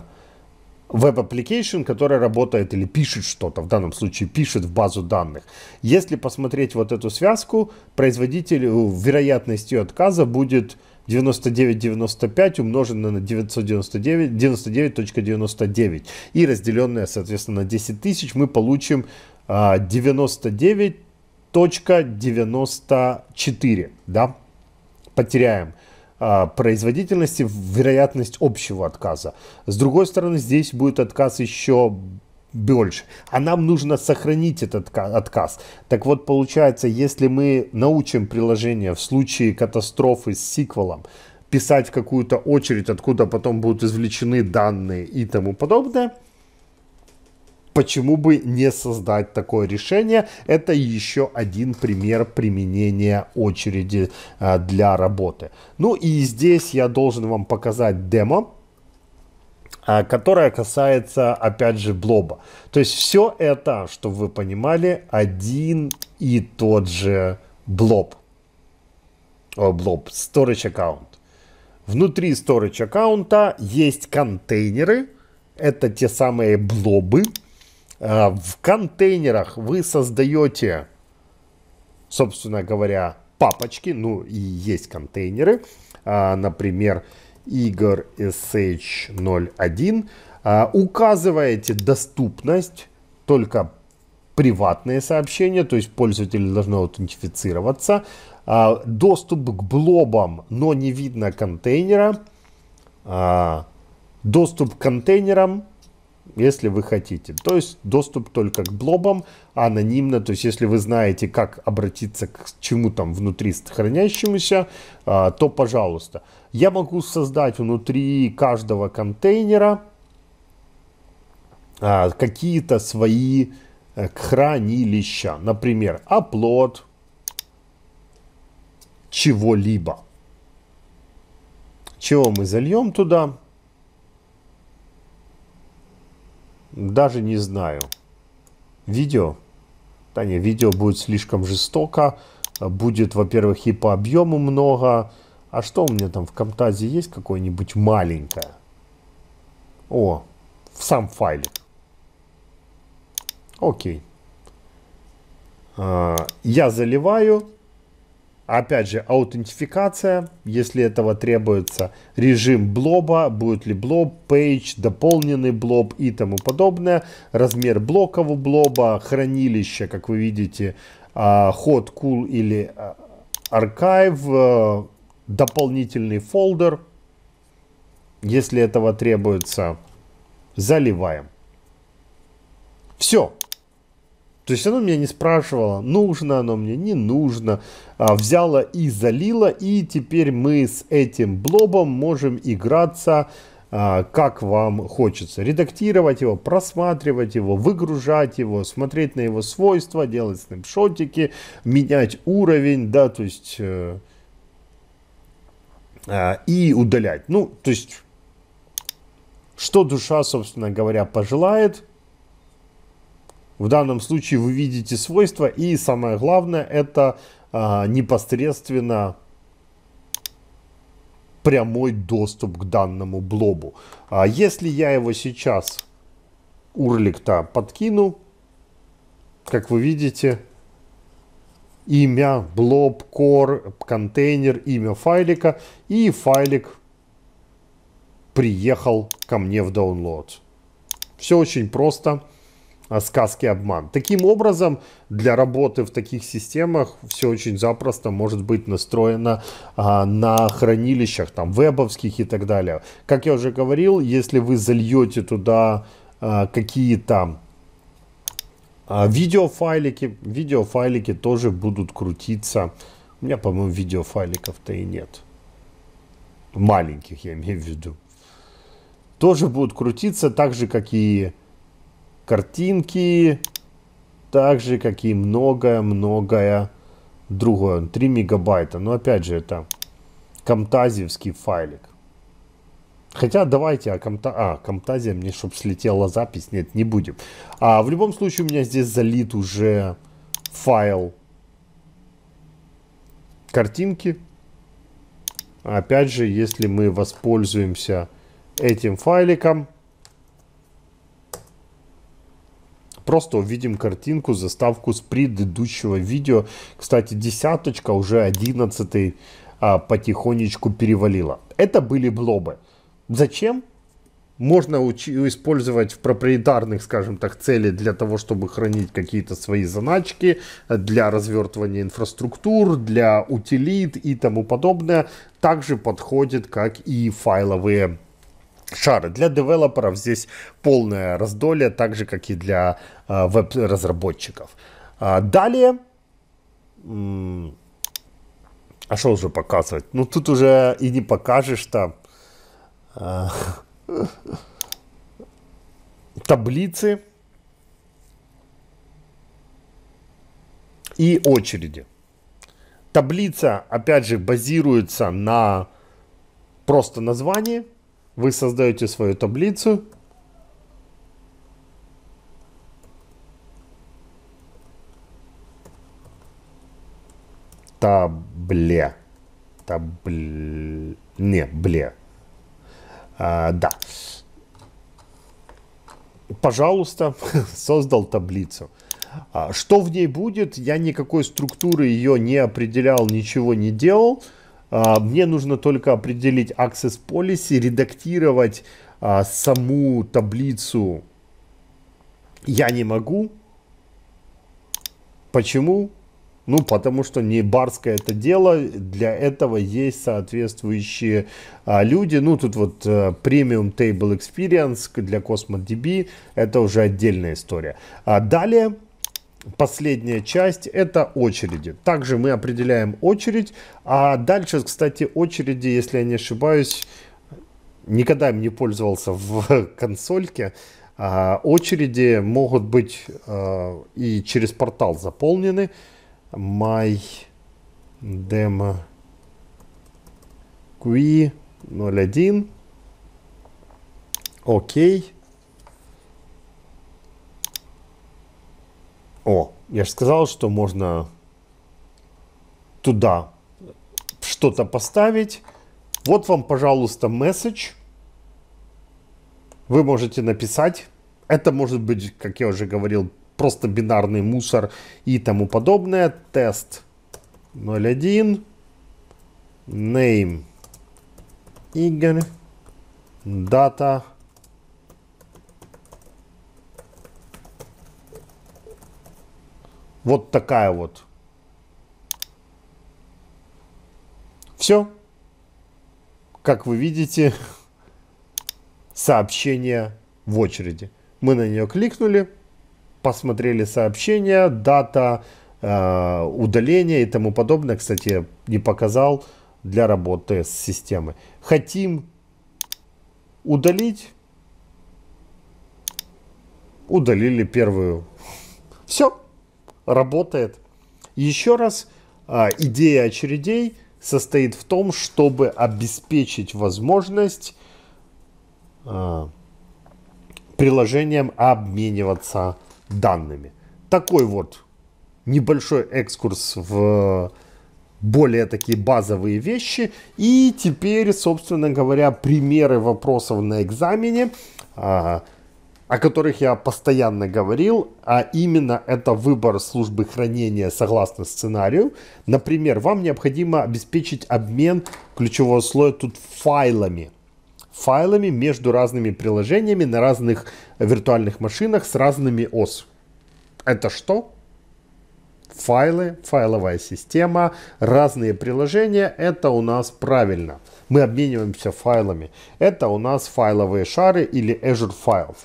веб-аппликейшн, который работает или пишет что-то, в данном случае пишет в базу данных. Если посмотреть вот эту связку, производителю вероятностью отказа будет девяносто девять целых девяносто пять сотых умноженное на девятьсот девяносто девять целых девяносто девять сотых и разделенное, соответственно, на десять тысяч, мы получим девяносто девять целых девяносто четыре сотых, да? Потеряем производительности, вероятность общего отказа. С другой стороны, здесь будет отказ еще больше. А нам нужно сохранить этот отказ. Так вот, получается, если мы научим приложение в случае катастрофы с сиквелом писать какую-то очередь, откуда потом будут извлечены данные и тому подобное, почему бы не создать такое решение? Это еще один пример применения очереди для работы. Ну и здесь я должен вам показать демо, которое касается, опять же, блоба. То есть все это, чтобы вы понимали, один и тот же блоб. О, блоб, storage аккаунт. Внутри storage аккаунта есть контейнеры. Это те самые блобы. В контейнерах вы создаете, собственно говоря, папочки, ну и есть контейнеры, например, Igor эс эйч ноль один, указываете доступность, только приватные сообщения, то есть пользователи должны аутентифицироваться, доступ к блобам, но не видно контейнера, доступ к контейнерам, если вы хотите. То есть доступ только к блобам, анонимно. То есть если вы знаете, как обратиться к чему там внутри хранящемуся, то пожалуйста. Я могу создать внутри каждого контейнера какие-то свои хранилища. Например, upload чего-либо. Чего мы зальем туда? Даже не знаю. Видео? Да не, видео будет слишком жестоко. Будет, во-первых, и по объему много. А что у меня там в Camtasia есть какое-нибудь маленькое? О, сам файлик. Окей. Я заливаю. Опять же, аутентификация, если этого требуется, режим блоба, будет ли блоб, пейдж, дополненный блоб и тому подобное, размер блоков у блоба, хранилище, как вы видите, hot, cool или archive, дополнительный фолдер, если этого требуется, заливаем. Все. То есть оно меня не спрашивало, нужно оно мне, не нужно. А, взяло и залило. И теперь мы с этим блобом можем играться, а, как вам хочется. Редактировать его, просматривать его, выгружать его, смотреть на его свойства, делать снапшотики, менять уровень, да, то есть э, э, и удалять. Ну, то есть, что душа, собственно говоря, пожелает. В данном случае вы видите свойства, и самое главное, это а, непосредственно прямой доступ к данному блобу. А если я его сейчас урлик-то подкину, как вы видите, имя, блоб, core, контейнер, имя файлика, и файлик приехал ко мне в download. Все очень просто. Сказки обман. Таким образом, для работы в таких системах все очень запросто может быть настроено а, на хранилищах, там, вебовских и так далее. Как я уже говорил, если вы зальете туда а, какие-то а, видеофайлики, видеофайлики тоже будут крутиться. У меня, по-моему, видеофайликов-то и нет. Маленьких, я имею в виду. Тоже будут крутиться так же, как и картинки, так же, как и многое-многое другое. три мегабайта. Но опять же, это камтазиевский файлик. Хотя давайте, а, камта... а камтазия мне, чтобы слетела запись. Нет, не будем. А в любом случае у меня здесь залит уже файл картинки. Опять же, если мы воспользуемся этим файликом, просто увидим картинку, заставку с предыдущего видео. Кстати, десяточка, уже одиннадцатый а, потихонечку перевалила. Это были блобы. Зачем? Можно использовать в проприетарных, скажем так, целях для того, чтобы хранить какие-то свои заначки, для развертывания инфраструктур, для утилит и тому подобное. Также подходит, как и файловые шары. Для девелоперов здесь полное раздолье, так же, как и для а, веб-разработчиков. А, далее, а что уже показывать? Ну, тут уже и не покажешь-то. А, таблицы и очереди. Таблица, опять же, базируется на просто названии. Вы создаете свою таблицу. Табле. Табле. Не, бле. А, да. Пожалуйста, создал таблицу. А, что в ней будет? Я никакой структуры ее не определял, ничего не делал. Мне нужно только определить access policy, редактировать а, саму таблицу я не могу. Почему? Ну, потому что не барское это дело, для этого есть соответствующие а, люди. Ну, тут вот а, Premium Table Experience для CosmoDB, это уже отдельная история. А далее, последняя часть, это очереди. Также мы определяем очередь, а дальше, кстати, очереди, если я не ошибаюсь, никогда им не пользовался в консольке. А, очереди могут быть а, и через портал заполнены. My demo queue ноль один. Окей. О, я же сказал, что можно туда что-то поставить. Вот вам, пожалуйста, месседж. Вы можете написать. Это может быть, как я уже говорил, просто бинарный мусор и тому подобное. Тест ноль один. Name Игорь. Дата. Вот такая вот. Все. Как вы видите, сообщение в очереди. Мы на нее кликнули. Посмотрели сообщения, дата э, удаления и тому подобное. Кстати, я не показал для работы с системой. Хотим удалить. Удалили первую. Все, работает. Еще раз, э, идея очередей состоит в том, чтобы обеспечить возможность э, приложениям обмениваться данными. Такой вот небольшой экскурс в более такие базовые вещи. И теперь, собственно говоря, примеры вопросов на экзамене, о которых я постоянно говорил, а именно это выбор службы хранения согласно сценарию. Например, вам необходимо обеспечить обмен, ключевого слоя тут, файлами. файлами между разными приложениями на разных виртуальных машинах с разными ОС. Это что? Файлы, файловая система, разные приложения. Это у нас правильно. Мы обмениваемся файлами. Это у нас файловые шары или Azure Files.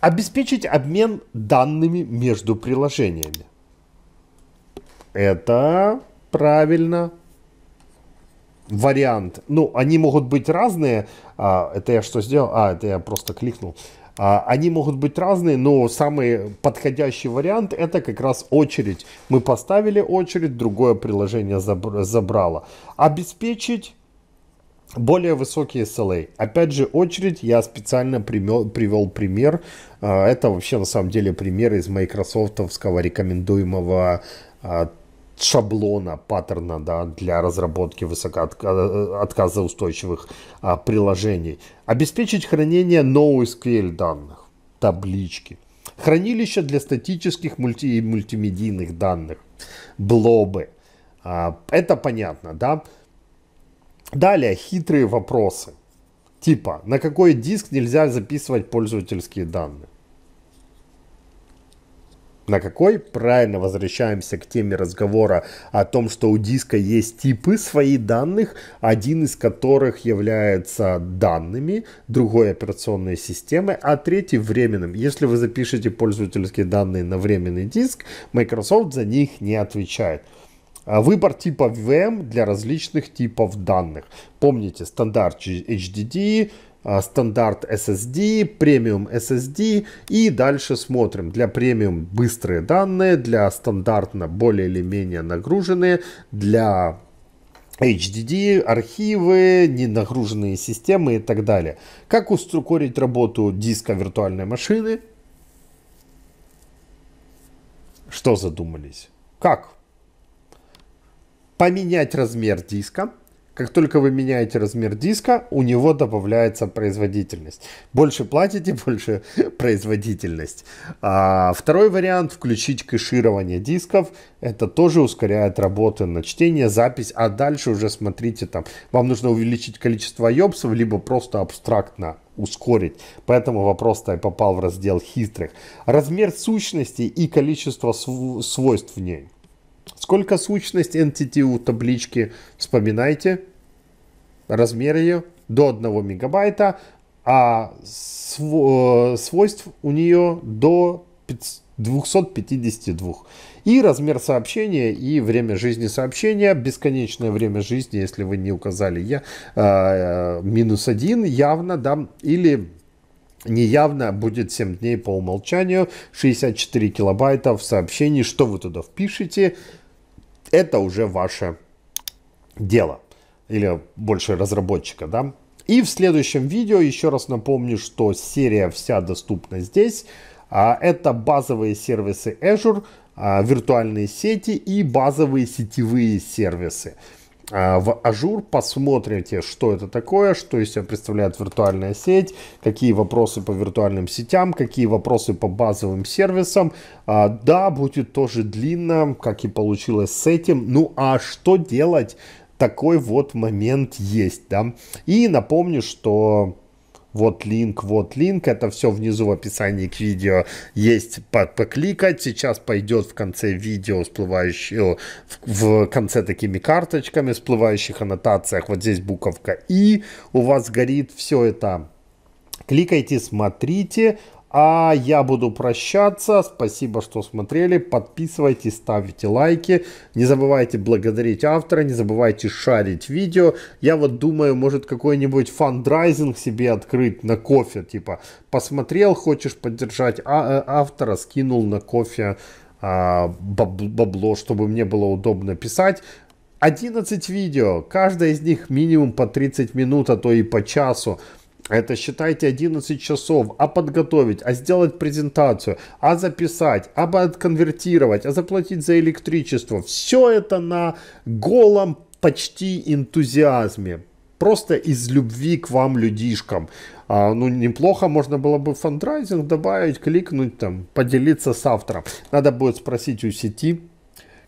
Обеспечить обмен данными между приложениями. Это правильно. Вариант. Ну, они могут быть разные. А, это я что сделал? А, это я просто кликнул. А, они могут быть разные, но самый подходящий вариант это как раз очередь. Мы поставили очередь, другое приложение забрало. Обеспечить более высокие эс эл а. Опять же, очередь я специально примел, привел пример. А, это вообще на самом деле пример из майкрософтовского рекомендуемого а, шаблона, паттерна, да, для разработки высокоотказоустойчивых а, приложений. Обеспечить хранение NoSQL данных, таблички. Хранилище для статических мульти мультимедийных данных, блобы. А, это понятно, да? Далее, хитрые вопросы. Типа, на какой диск нельзя записывать пользовательские данные? На какой? Правильно, возвращаемся к теме разговора о том, что у диска есть типы своих данных, один из которых является данными другой операционной системы, а третий временным. Если вы запишете пользовательские данные на временный диск, Microsoft за них не отвечает. Выбор типа ви эм для различных типов данных. Помните, стандарт эйч ди ди, стандарт эс эс ди, премиум эс эс ди, и дальше смотрим. Для премиум быстрые данные, для стандартно более или менее нагруженные, для эйч ди ди архивы, ненагруженные системы и так далее. Как ускорить работу диска виртуальной машины? Что задумались? Как? Поменять размер диска. Как только вы меняете размер диска, у него добавляется производительность. Больше платите, больше производительность. А второй вариант – включить кэширование дисков. Это тоже ускоряет работу на чтение, запись. А дальше уже смотрите там. Вам нужно увеличить количество йобсов, либо просто абстрактно ускорить. Поэтому вопрос-то и попал в раздел хитрых. Размер сущности и количество св- свойств в ней. Сколько сущность Entity у таблички? Вспоминайте. Размер ее до одного мегабайта, а св- свойств у нее до двухсот пятидесяти двух. И размер сообщения, и время жизни сообщения. Бесконечное время жизни, если вы не указали, я, э, минус один явно, да, или неявно будет семь дней по умолчанию, шестьдесят четыре килобайта в сообщении. Что вы туда впишете, это уже ваше дело. Или больше разработчика, да. И в следующем видео еще раз напомню, что серия вся доступна здесь. Это базовые сервисы Azure, виртуальные сети и базовые сетевые сервисы. В Azure посмотрите, что это такое, что из себя представляет виртуальная сеть, какие вопросы по виртуальным сетям, какие вопросы по базовым сервисам. Да, будет тоже длинно, как и получилось с этим. Ну а что делать? Такой вот момент есть, да. И напомню, что вот линк, вот линк. Это все внизу в описании к видео есть, покликать. Сейчас пойдет в конце видео всплывающие, в конце такими карточками, всплывающих аннотациях. Вот здесь буковка «И» у вас горит. Все это кликайте, смотрите. А я буду прощаться. Спасибо, что смотрели. Подписывайтесь, ставите лайки. Не забывайте благодарить автора. Не забывайте шарить видео. Я вот думаю, может, какой-нибудь фандрайзинг себе открыть на кофе. Типа, посмотрел, хочешь поддержать автора, скинул на кофе бабло, чтобы мне было удобно писать. одиннадцать видео. Каждое из них минимум по тридцать минут, а то и по часу. Это считайте одиннадцать часов, а подготовить, а сделать презентацию, а записать, а отконвертировать, а заплатить за электричество. Все это на голом почти энтузиазме. Просто из любви к вам, людишкам. А, ну, неплохо можно было бы фандрайзинг добавить, кликнуть там, поделиться с автором. Надо будет спросить у сети,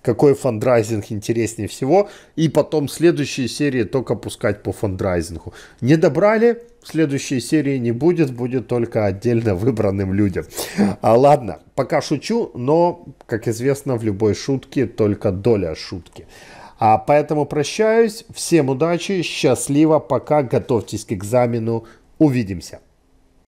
какой фандрайзинг интереснее всего. И потом следующие серии только пускать по фандрайзингу. Не добрали, следующей серии не будет. Будет только отдельно выбранным людям. А ладно, пока шучу, но, как известно, в любой шутке только доля шутки. А поэтому прощаюсь. Всем удачи, счастливо, пока. Готовьтесь к экзамену. Увидимся.